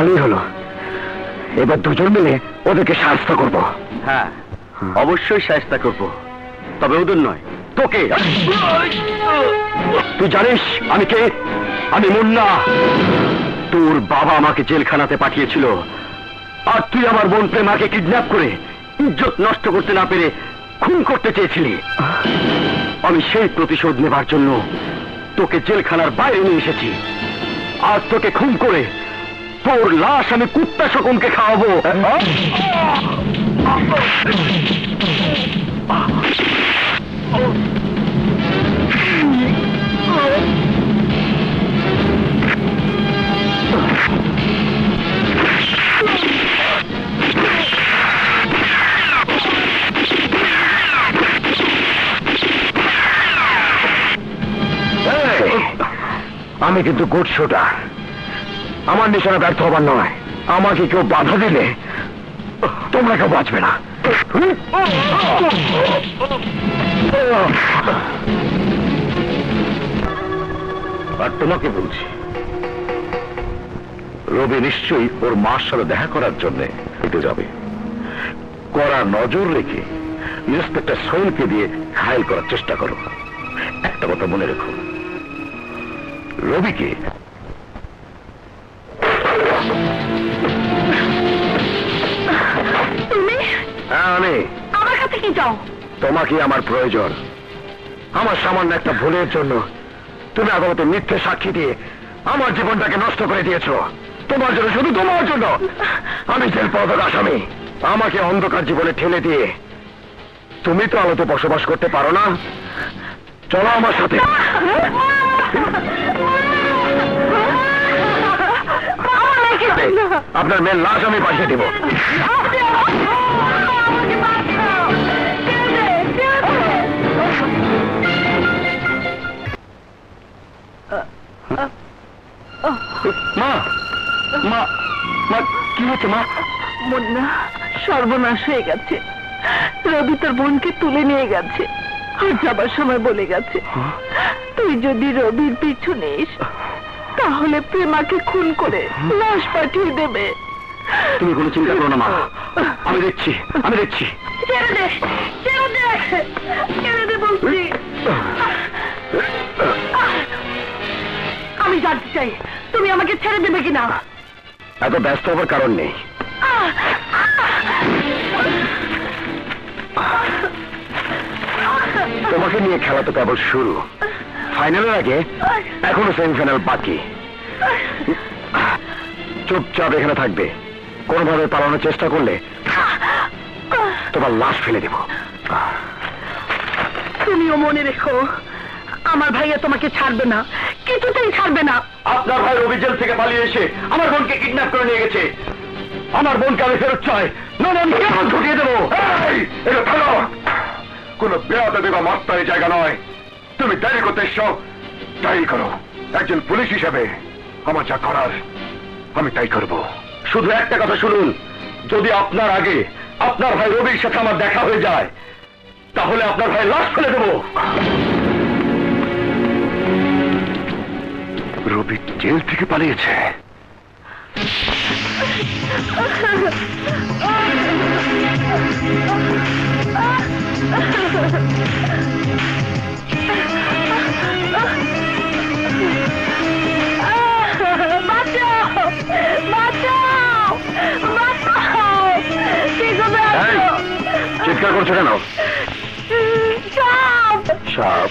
ভালোই হলো, এবার দুজন মিলে ওদেরকে শায়েস্তা করব। হ্যাঁ, অবশ্যই শায়েস্তা করব, তবে ওদের নয়, তোকে। তুই জানিস আমি কে? আমি মুন্না। তোর বাবা আমাকে জেলখানাতে পাঠিয়েছিল, আর তুই আমার বোন প্রেমাকে কিডন্যাপ করে ইজ্জত নষ্ট করতে না পেরে খুন করতে চেয়েছিলি। আমি সেই প্রতিশোধ নেবার জন্য তোকে জেলখানার বাইরে নিয়ে এসেছি, আর তোকে খুন করে তোর লাশ আমি কুত্তা শকুনকে খাওয়াবো। আমি কিন্তু গুড শুটার, আমার নিশানা ব্যর্থ হবার নয়। আমাকে কেউ বাধা দিলে তোমরা কেউ বাঁচবে না। আর তোমাকে বলছি, রবি নিশ্চয়ই ওর মার সাথে দেখা করার জন্য হেঁটে যাবে। কড়া নজর রেখে ইন্সপেক্টর সোহেলকে দিয়ে ঘায়েল করার চেষ্টা করো। একটা কথা মনে রেখো, রবিকে আমার কাছে কি যাও? তোমাকে আমার প্রয়োজন। আমার সামান্য একটা ভুলের জন্য তুমি আদালতে মিথ্যে সাক্ষী দিয়ে আমার জীবনটাকে নষ্ট করে দিয়েছো। তোমার জন্য, শুধু তোমার জন্য আমি জেল পড়ার আসামি। আমাকে অন্ধকার জীবনে ঠেলে দিয়ে তুমি তো আলোতে বসবাস করতে পারো না। চলো আমার সাথে। আপনার মেয়ের লাশ আমি পাঠিয়ে দেব। মা, মা, মা, কি হচ্ছে মা? মুন্না সর্বনাশ হয়ে গেছে। রবি তোর বোনকে তুলে নিয়ে গেছে আর যাবার সময় বলে গেছে, তুই যদি রবির পিছু নিস তাহলে প্রেমাকে খুন করে লাশ পাঠিয়ে দেবে। তুমি কোনো চিন্তা করো না মা, আমি দেখছি, আমি দেখছি। ছেড়ে দে, ছেড়ে দে, ছেড়ে দে বলছি। আমি জানতে চাই তুমি আমাকে ছেড়ে দেবে কিনা। এত ব্যস্ত হওয়ার কারণ নেই। তোমাকে নিয়ে খেলা তো কেবল শুরু, ফাইনালের আগে এখনো সেমিফাইনাল বাকি। চুপচাপ এখানে থাকবে, কোনোভাবে পালানোর চেষ্টা করলে তোমার লাশ ফেলে দেব। তুমিও মনে রেখো আমার ভাইয়া তোমাকে ছাড়বে না, কিছুতেই ছাড়বে না। আপনার ভাই রবি জেল থেকে পালিয়ে এসে আমার বোনকে কিডন্যাপ করে নিয়ে গেছে। আমার বোনকে আমি ফেরত চাই। না না, আমি কেমন ঢুকিয়ে দেবো। এটা ভালো কোনো বেড়াতে দেবা মাত্রার জায়গা নয়। তুমি ডায়রি করতে এসো, ডায়রি করো। একজন পুলিশ হিসাবে আমার যা করার আমি তাই করবো। শুধু একটা কথা শুনুন, যদি আপনার আগে আপনার ভাই রবির সাথে আমার দেখা হয়ে যায় তাহলে আপনার ভাই লাশ ফেলে দেবো। রবি জেল থেকে পালিয়েছে। চিৎকার করছো কেন? সাপ,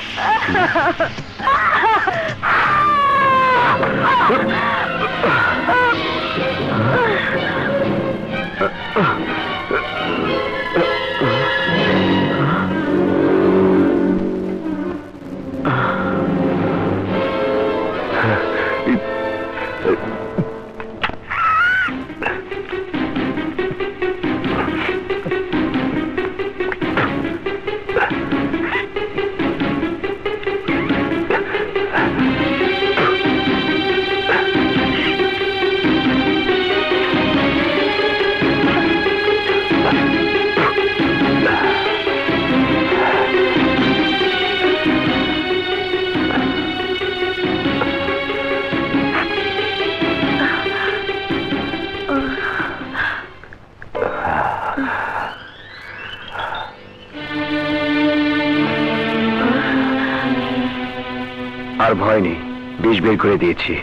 আর ভয় নেই, বিষ বের করে দিয়েছি।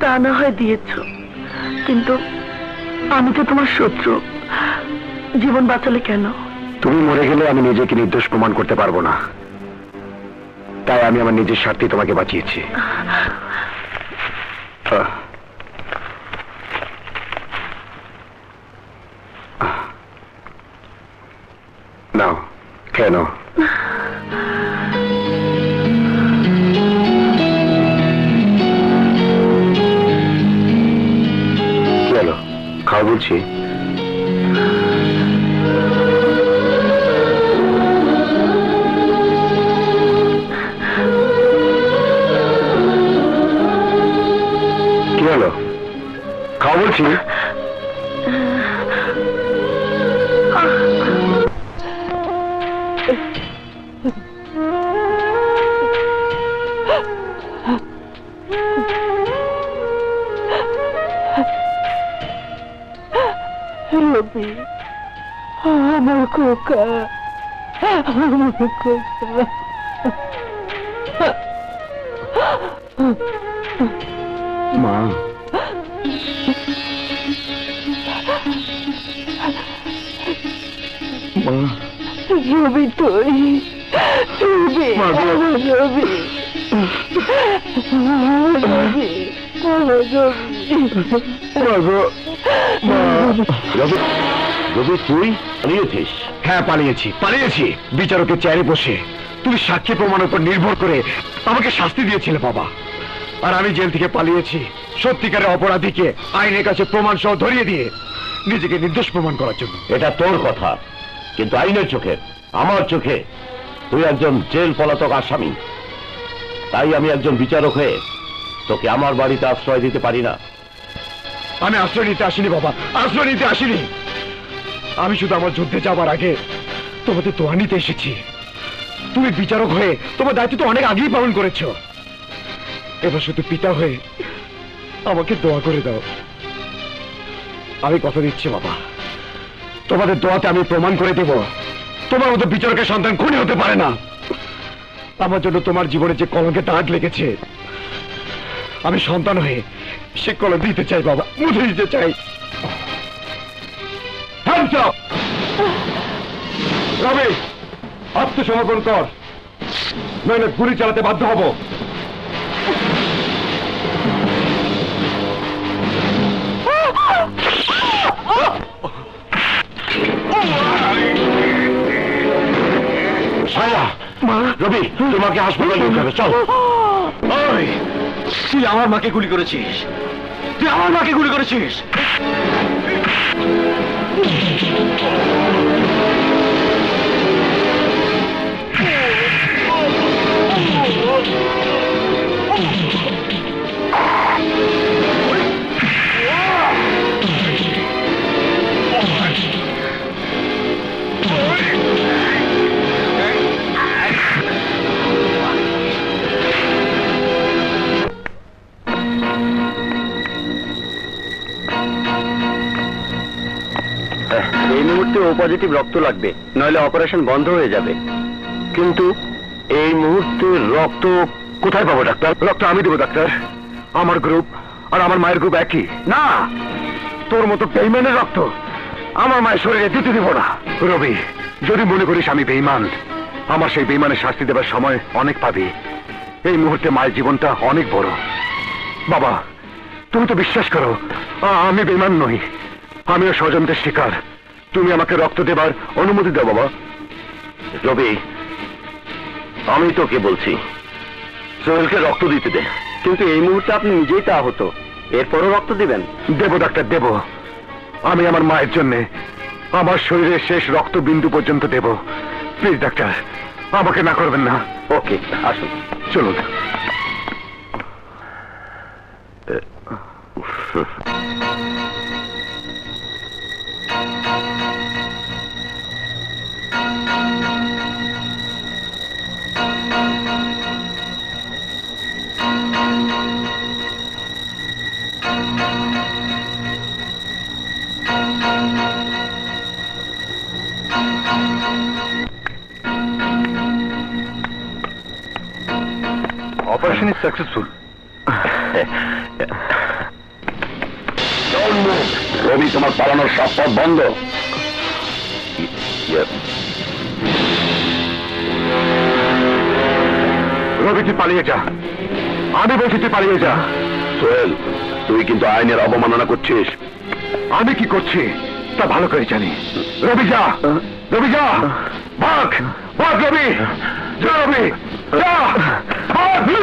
তা না হয় দিয়েছ, কিন্তু আমি তো তোমার শত্রু। জীবন বাঁচালে কেন? তুমি মরে গেলে আমি নিজেকে নির্দোষ প্রমাণ করতে পারবো না, তাই আমি আমার নিজের স্বার্থে তোমাকে বাঁচিয়েছি। নাও, কেন বলছি? কি হলো? খাওয়া বলছি। মা, रूबी तोरी रूबी रूबी रूबी तू पालिए हाँ पालिए विचारक के चेहरे बसे तुम साक्षी प्रमाण पर निर्भर कर शास्ति दिए बाबा और आमी जेल थेके पालिएছি সত্যিকারের অপরাধীকে আইনের কাছে প্রমাণ সহ ধরিয়ে দিয়ে নিজেকে নির্দোষ প্রমাণ করার জন্য। এটা তোর কথা কিন্তু আইনের চোখে আমার চোখে তুই একজন জেল পলাতক আসামি। তাই আমি একজন বিচারক হয়ে তোকে আমার বাড়িতে আশ্রয় দিতে পারি না। আমি আশ্রয় নিতে আসিনি বাবা, আশ্রয় নিতে আসিনি। আমি শুধু আমার যুদ্ধে যাবার আগে তোমাদের দোয়া নিতে এসেছি। তুমি বিচারক হয়ে তোমার দায়িত্ব তো অনেক আগেই পালন করেছো। এবার শুধু পিতা হয়ে আমাকে দোয়া করে দাও। আমি কথা দিচ্ছি বাবা, তোমাদের দোয়াতে আমি প্রমাণ করে দেব তোমার মতো বিচারকের সন্তান খুনি হতে পারে না। আমার জন্য তোমার জীবনে যে কলঙ্কে দাগ লেগেছে আমি সন্তান হয়ে সে কলঙ্ক দিতে চাই বাবা, মুছে দিতে চাই। আত্মসমর্পণ কর, নইলে গুলি চালাতে বাধ্য হব। রবি তোমাকে হাসপাতালে নিয়ে যাবে, চল। ওই তুই আমার মাকে গুলি করেছিস, তুই আমার মাকে গুলি করেছিস। ओ पॉजिटिव रक्त লাগবে নইলে অপারেশন বন্ধ হয়ে যাবে। কিন্তু এই মুহূর্তে রক্ত কোথায় পাবো ডাক্তার? রক্ত আমি দেব ডাক্তার, আমার গ্রুপ আর আমার মায়ের গ্রুপ একই। না, তোর মতো বেঈমানের রক্ত আমার মায়ের শরীরে দিতে দেব না। রবি, যদি মনে করিস আমি বেঈমান, আমার সেই বেঈমানের শাস্তি দেবার সময় অনেক পাবি। এই মুহূর্তে মায়ের জীবনটা অনেক বড়। বাবা, তুমি তো বিশ্বাস করো আমি বেঈমান নই, আমিও স্বজনদের শিকার। তুমি আমাকে রক্ত দেবার অনুমতি দাও বাবা। রবি, আমি তোকে বলছি সোহেলকে রক্ত দিতে দে, কিন্তু এই মুহূর্তে আপনি নিজেই তা হতো। এরপরও রক্ত দিবেন? দেব ডাক্তার, দেব। আমি আমার মায়ের জন্য আমার শরীরের শেষ রক্ত বিন্দু পর্যন্ত দেব। প্লিজ ডাক্তার, আমাকে না করবেন না। ওকে, আসুন চলুন। Operation is successful. Don't move. Robi, tomar palanor sob pot bondo. Robi, tu paliye ja. Ami bolchi tu paliye ja. Sohel, tui kintu ainer abomanona korchis. Ami ki korchi ta bhalo kore jani. Robi ja. Robi ja. Bhag, bhag Robi. Ja Robi. Ja. Sohel,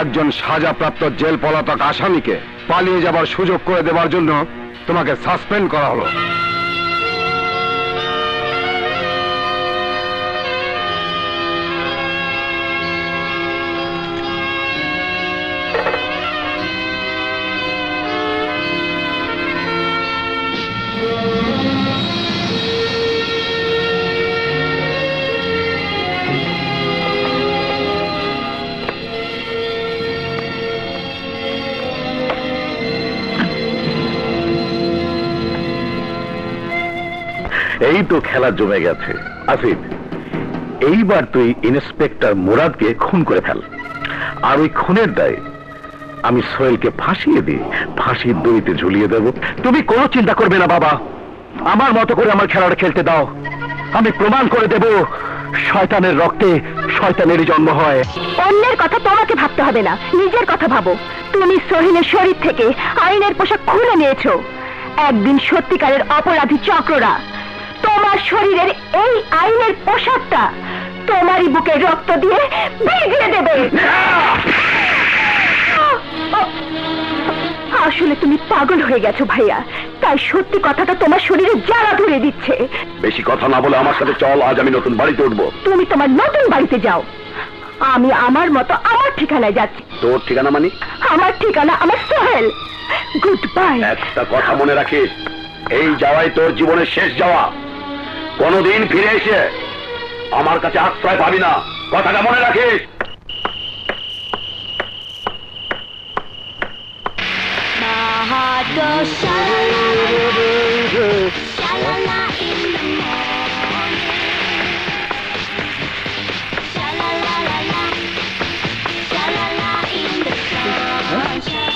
একজন সাজাপ্রাপ্ত jail পলাতক আসামিকে পালিয়ে যাবার সুযোগ করে দেওয়ার জন্য তোমাকে সাসপেন্ড করা হলো। এই তো খেলা জমে গেছে। আসিফ, এইবার তুই ইন্সপেক্টর মুরাদকে খুন করে ফেল। আর ওই খুনের দায় आमी सोहेलके फाँसिए दी फाँसिर दड़िते झुलिए देव। तुमी कोनो चिंता करबे ना बाबा, आमार मतो करे आमार खेलाटा खेलते दाओ। आमी प्रमाण करे देब शयतानेर रक्ते शयतानेरই जन्म হয়। अन्येर कथा तोमाके भाबते होबे ना, निजेर कथा भाबो। तुमी सोहेलेर शरीर थेके आइनेर पोशाक खुले नियेछो। एकदिन सत्यिकारेर अपराधी चक्ररा तोमार शरीरेर एई आइनेर पोशाकटा तोमारই बुके रक्त दिये भिजिয়ে देबे। आसले तुमी पागल हो गेছো भैया, তাই সত্যি কথাটা তোমার শরীরে জ্বালা ধরে দিচ্ছে। বেশি কথা না বলে আমার সাথে চল, আজ আমি নতুন বাড়িতে উঠব। তুমি তোমার নতুন বাড়িতে যাও, আমি আমার মতো আমার ঠিকানায় যাচ্ছি। তোর ঠিকানা মানে? আমার ঠিকানা আমার সোহেল। Good bye. একটা কথা মনে রাখিস, এই যাওয়াই তোর জীবনের শেষ যাওয়া। কোনোদিন ফিরে এসে আমার কাছে আশ্রয় পাবি না, কথাটা মনে রাখিস। Go shalala, shalala in the morning, shalala la la, shalala in the sunshine.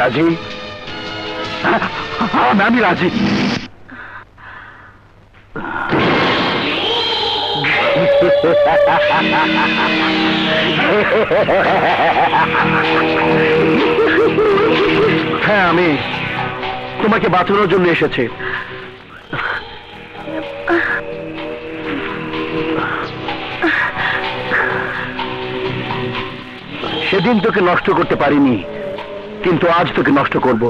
राजी। হ্যাঁ আমি তোমাকে বাঁচানোর জন্য এসেছি। সেদিন তোকে নষ্ট করতে পারিনি, কিন্তু আজ তোকে নষ্ট করব।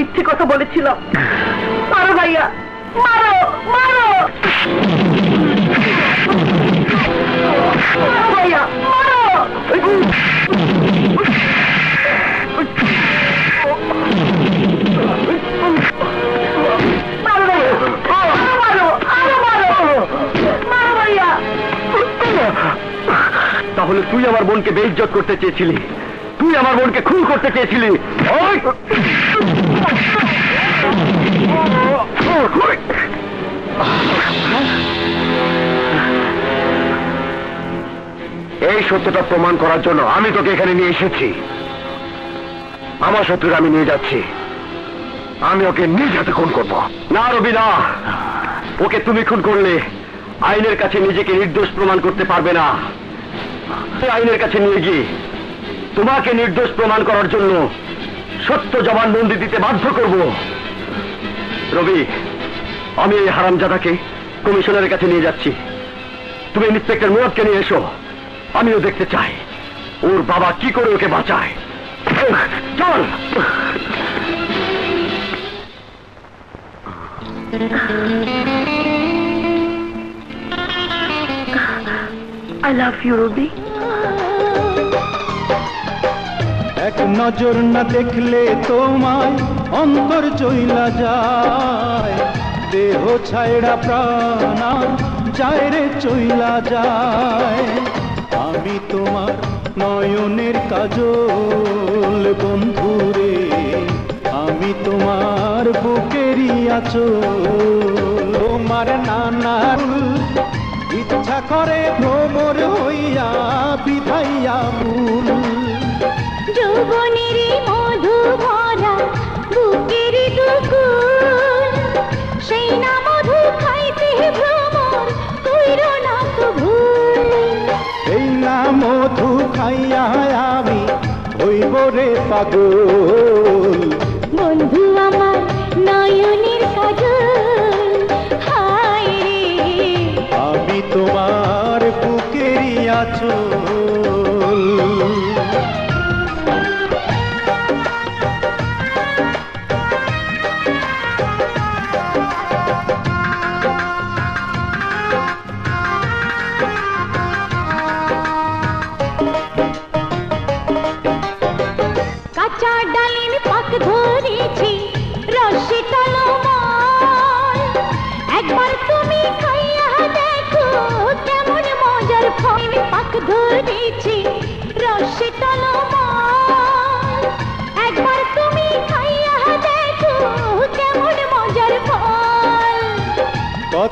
মিথ্যে কথা বলেছিল। মারো ভাইয়া, মারো মারো ভাইয়া, তাহলে তুই আমার বোনকে বেইজ্জত করতে চেয়েছিলি, তুই আমার বোনকে খুন করতে চেয়েছিলি। এই সত্যটা প্রমাণ করার জন্য আমি তোকে এখানে নিয়ে এসেছি। আমার শত্রুর আমি নিয়ে যাচ্ছি, আমি ওকে নিজ হাতে খুন করবো। না রবি না, ওকে তুমি খুন করলে আইনের কাছে নিজেকে নির্দোষ প্রমাণ করতে পারবে না। আইনের কাছে নিয়ে গিয়ে তোমাকে নির্দোষ প্রমাণ করার জন্য সত্য জবানবন্দি দিতে বাধ্য করব। রবি, আমি এই হারামজাদাকে কমিশনারের কাছে নিয়ে যাচ্ছি, তুমি ইন্সপেক্টর মুরাদকে নিয়ে এসো। আমিও দেখতে চাই ওর বাবা কি করে ওকে বাঁচায়। চল। I love you, Ruby. এক নজর না দেখলে তোমায় অন্তর চইলা যায়, দেহ ছাইড়া প্রাণ যায় রে চইলা যায়। আমি তোমার নয়নের কাজল বন্ধু রে, আমি তোমার বুকেরই আঁচল। তোমার নানা ইচ্ছা করে ভ্রমর হইয়া বিধাইয়া মূল যৌবনের মধু ভরা বুকের দুকুল, সেই না মধু খাইতে ভ্রমর কইরো না তো ভুল। এই না মধু খাইয়া আমি হইব রে পাগল, বন্ধু আমার নয়নের কাজল। হায় রে আমি তোমার বুকেরই আঁচল।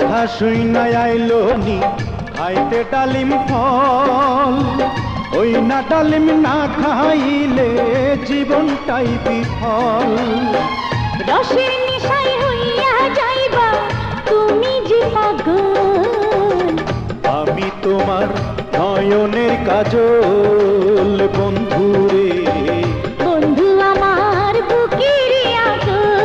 কথা শুই না আইলো নি খাইতে ডালিম ফল, ওই না ডালিম না খাইলে জীবনটাই বিফল। রসের নিশায় হইয়া যাইবা তুমি যে পাগল, আমি তোমার নয়নের কাজল বন্ধু রে, বন্ধু আমার বুকের আঁচল।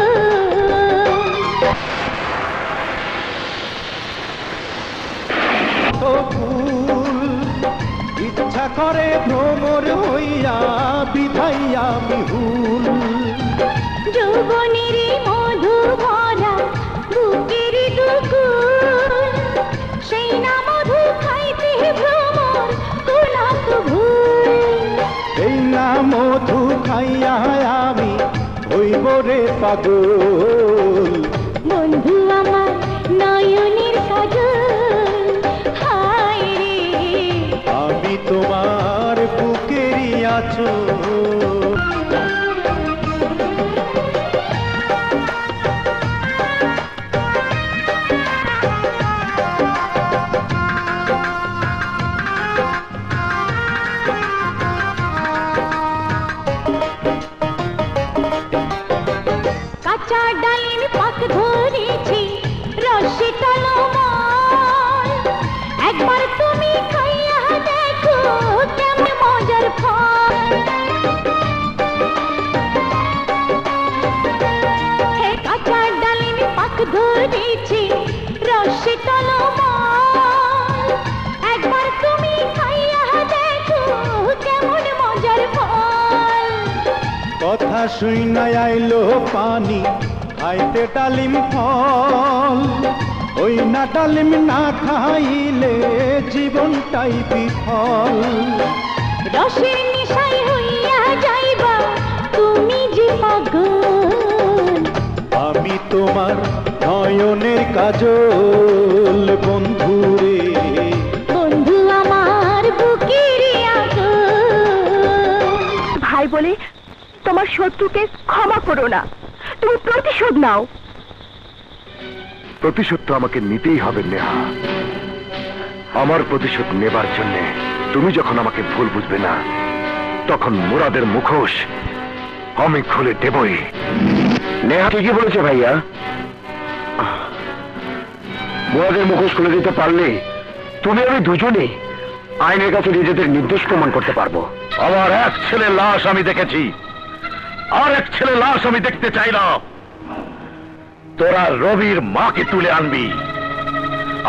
तोरा रबिर मा के तुले आनबी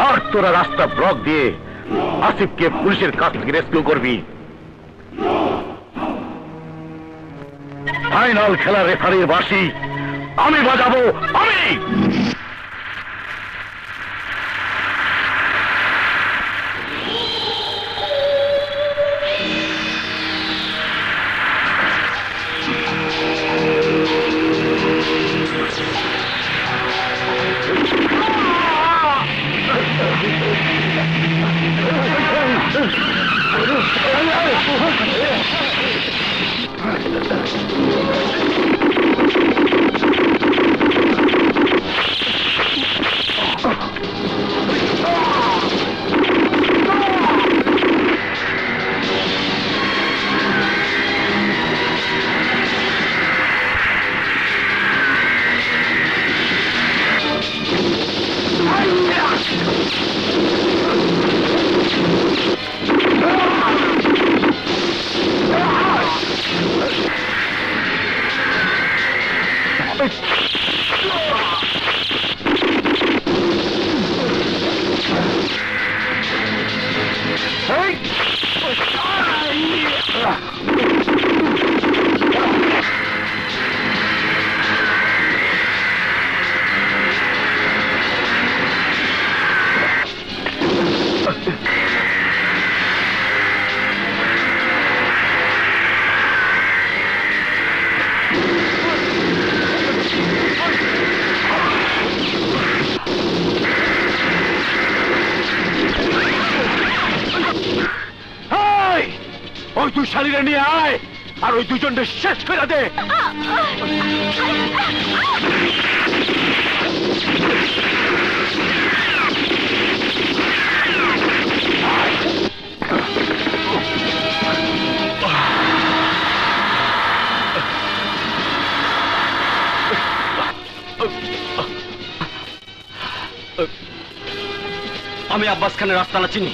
और तोरा रास्ता ब्लॉक दिए आसिफ के पुलिस काछ থেকে রেস্কিউ করবি। ফাইনাল খেলা রেফারির বাঁশি আমি বাজাবো আমি। शेष कर दे अब्बास खान आस्ताना चिनी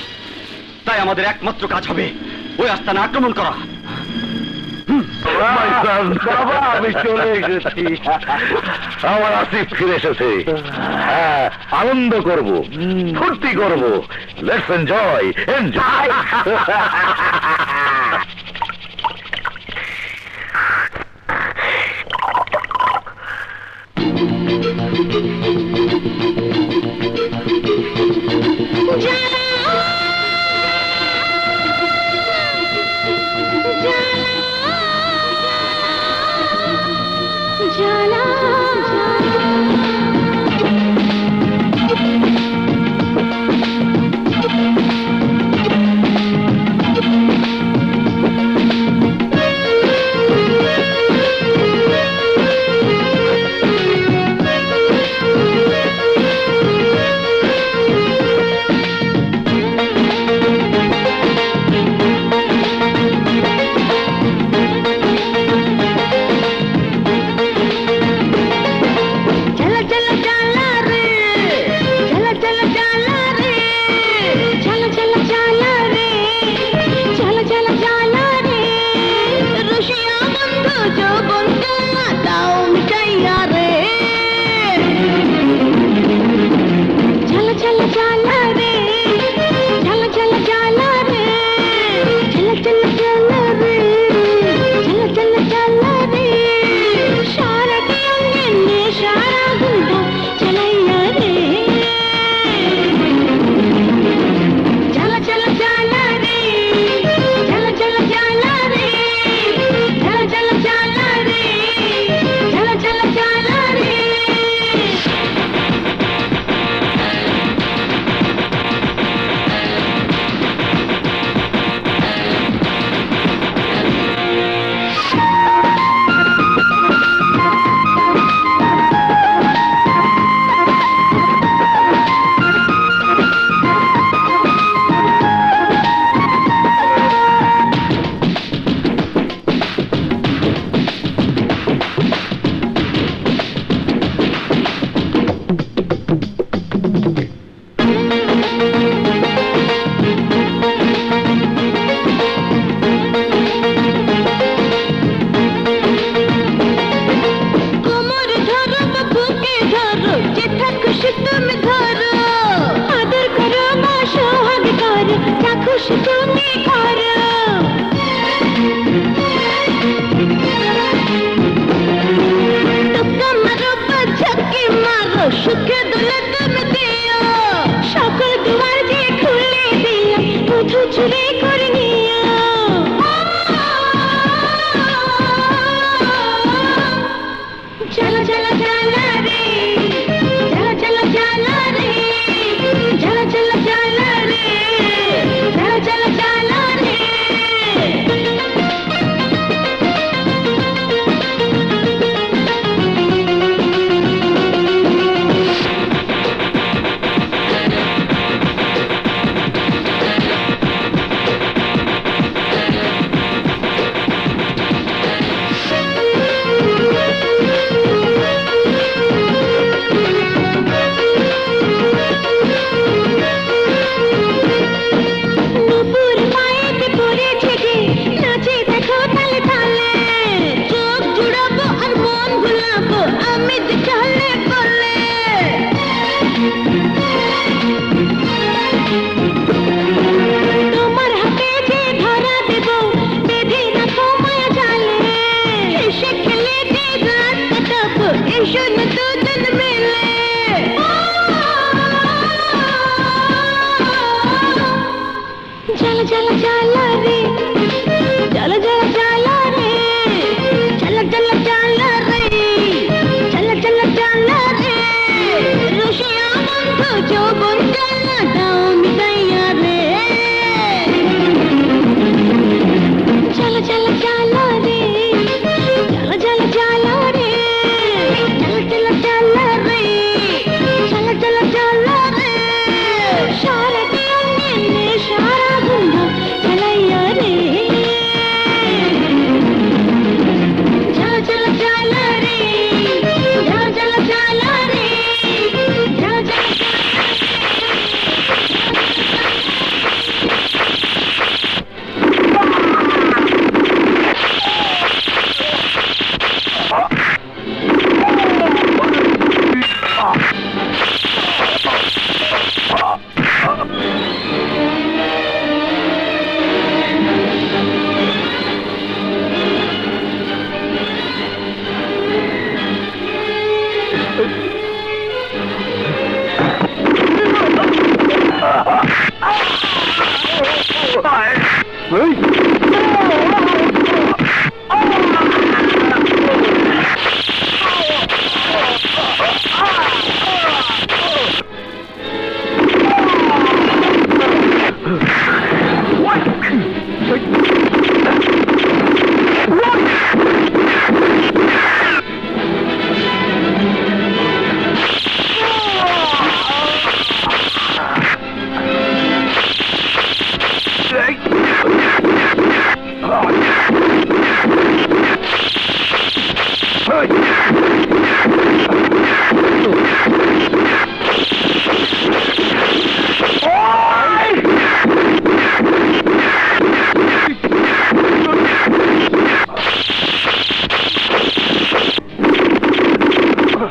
ताई एकमात्र काज होबे ओई आस्ताना आक्रमण करा।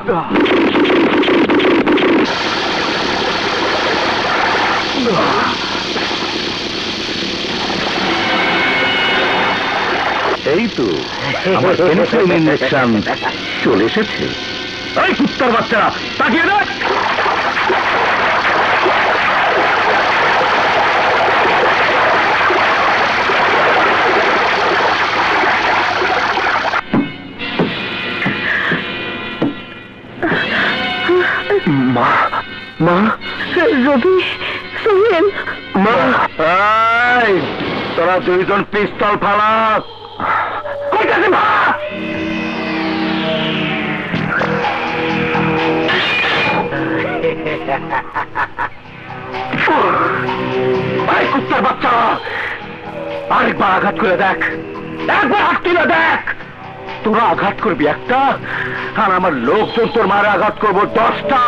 चले कुत्तार बच्चा ताकिए तोरा दुइजन पिस्तल फाला कुत्तार बच्चा आरेक बार आघात करे देख एक बार हाथ तुले देख तोरा आघात करबी एकटा আর আমার লোকজন তোর মারে আঘাত করবো 10টা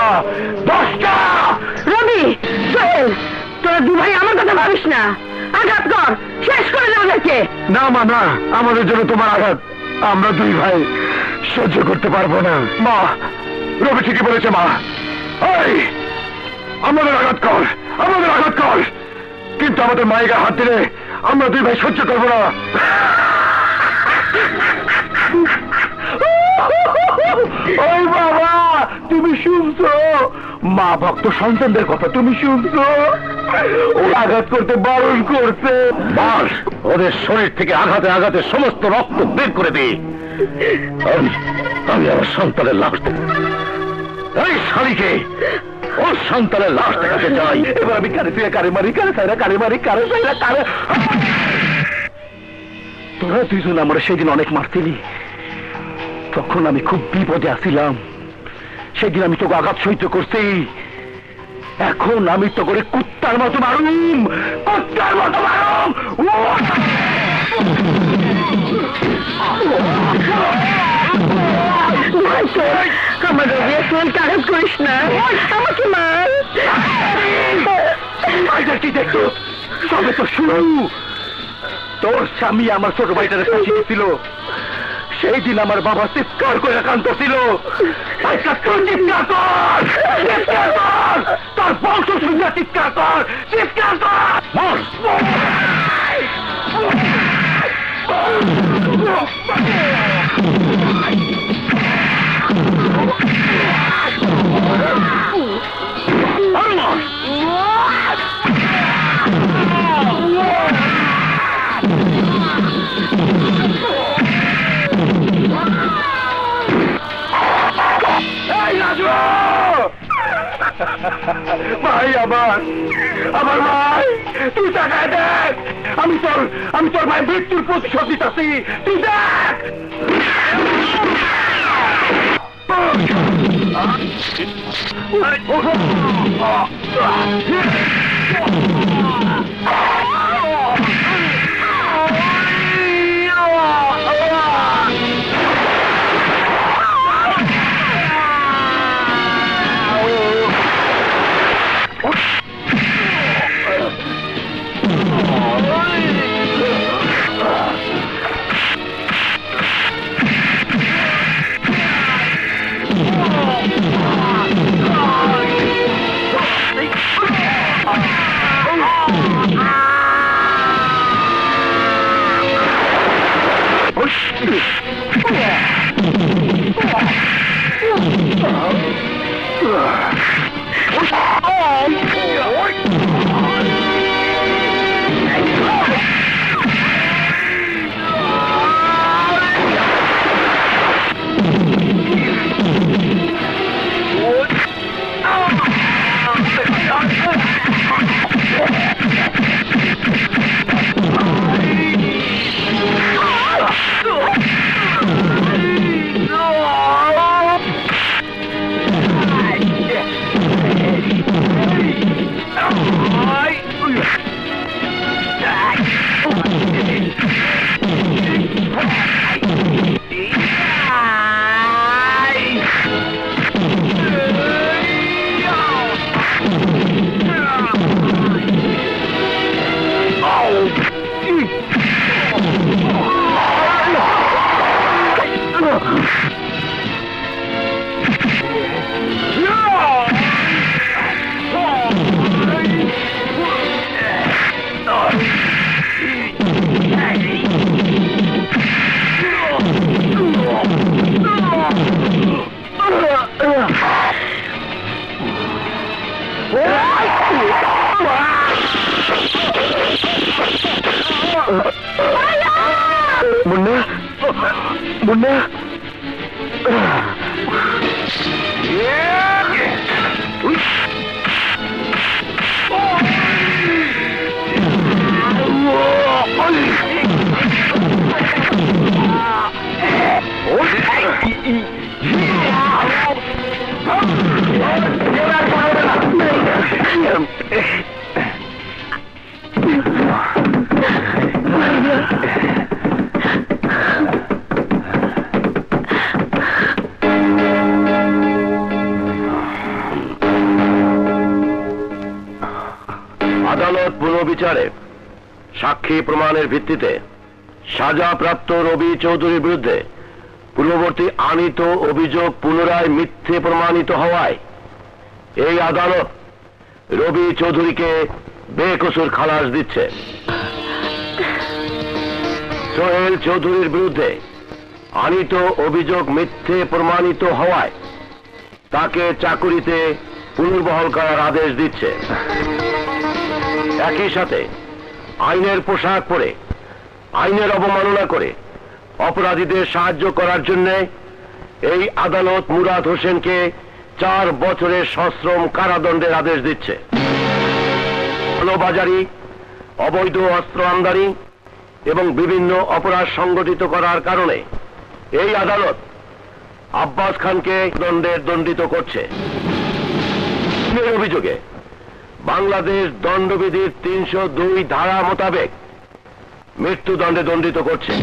রবি সোহেল তোরা দুই ভাই আমার কথা ভাবিস না আঘাত কর শেষ করে দাও ওদেরকে না মা না আমাদের জন্য তোমার আঘাত আমরা দুই ভাই সহ্য করতে পারবো না মা রবি ঠিকই বলেছে মা এই আমাদের আঘাত কর কিন্তু আমাদের মায়ের হাত দিলে আমরা দুই ভাই সহ্য করবো না लाश देखाते चाहिए कारे मारी तोरा दुइजन आमरा सेदिन अनेक मारतिली তখন আমি খুব বিপদে আছিলাম সেদিন আমি তোকে আঘাত সহ্য করছি এখন আমি তো করে কুত্তার মতো মারুম তোর স্বামী আমার ছোট ভাইটারে ফাঁসি দিছিল সেই দিন আমার বাবা চিৎকার করে কান্ত ছিল তার বংশ শূন্য চিৎকার কর মর भाई अमर भाई तू देखा देख हम तोर भाई मृत्यु प्रतिशोध दितासी तू देख मुन्ना আদালত পুনর্বিচারে সাক্ষী প্রমাণের ভিত্তিতে সাজাপ্রাপ্ত রবি চৌধুরীর বিরুদ্ধে পূর্ববর্তী আনিত অভিযোগ পুনরায় মিথ্যে প্রমাণিত হওয়ায় এই আদালত রবি চৌধুরীকে বেকসুর খালাস দিচ্ছে। সোহেল চৌধুরীর বিরুদ্ধে আনিত অভিযোগ মিথ্যে প্রমাণিত হওয়ায় তাকে চাকুরিতে পুনর্বহাল করার আদেশ দিচ্ছে। একই সাথে আইনের পোশাক পরে আইনের অবমাননা করে অপরাধীদের সাহায্য করার জন্য এই আদালত মুরাদ হোসেনকে 4 বছরের সশ্রম কারাদণ্ডের আদেশ দিচ্ছে। কালোবাজারি, অবৈধ অস্ত্র আমদানি এবং বিভিন্ন অপরাধ সংগঠিত করার কারণে এই আদালত আব্বাস খানকে দণ্ডিত করছে। অভিযোগে বাংলাদেশ দণ্ডবিধির 302 ধারা মোতাবেক মৃত্যুদণ্ডে দণ্ডিত করছে।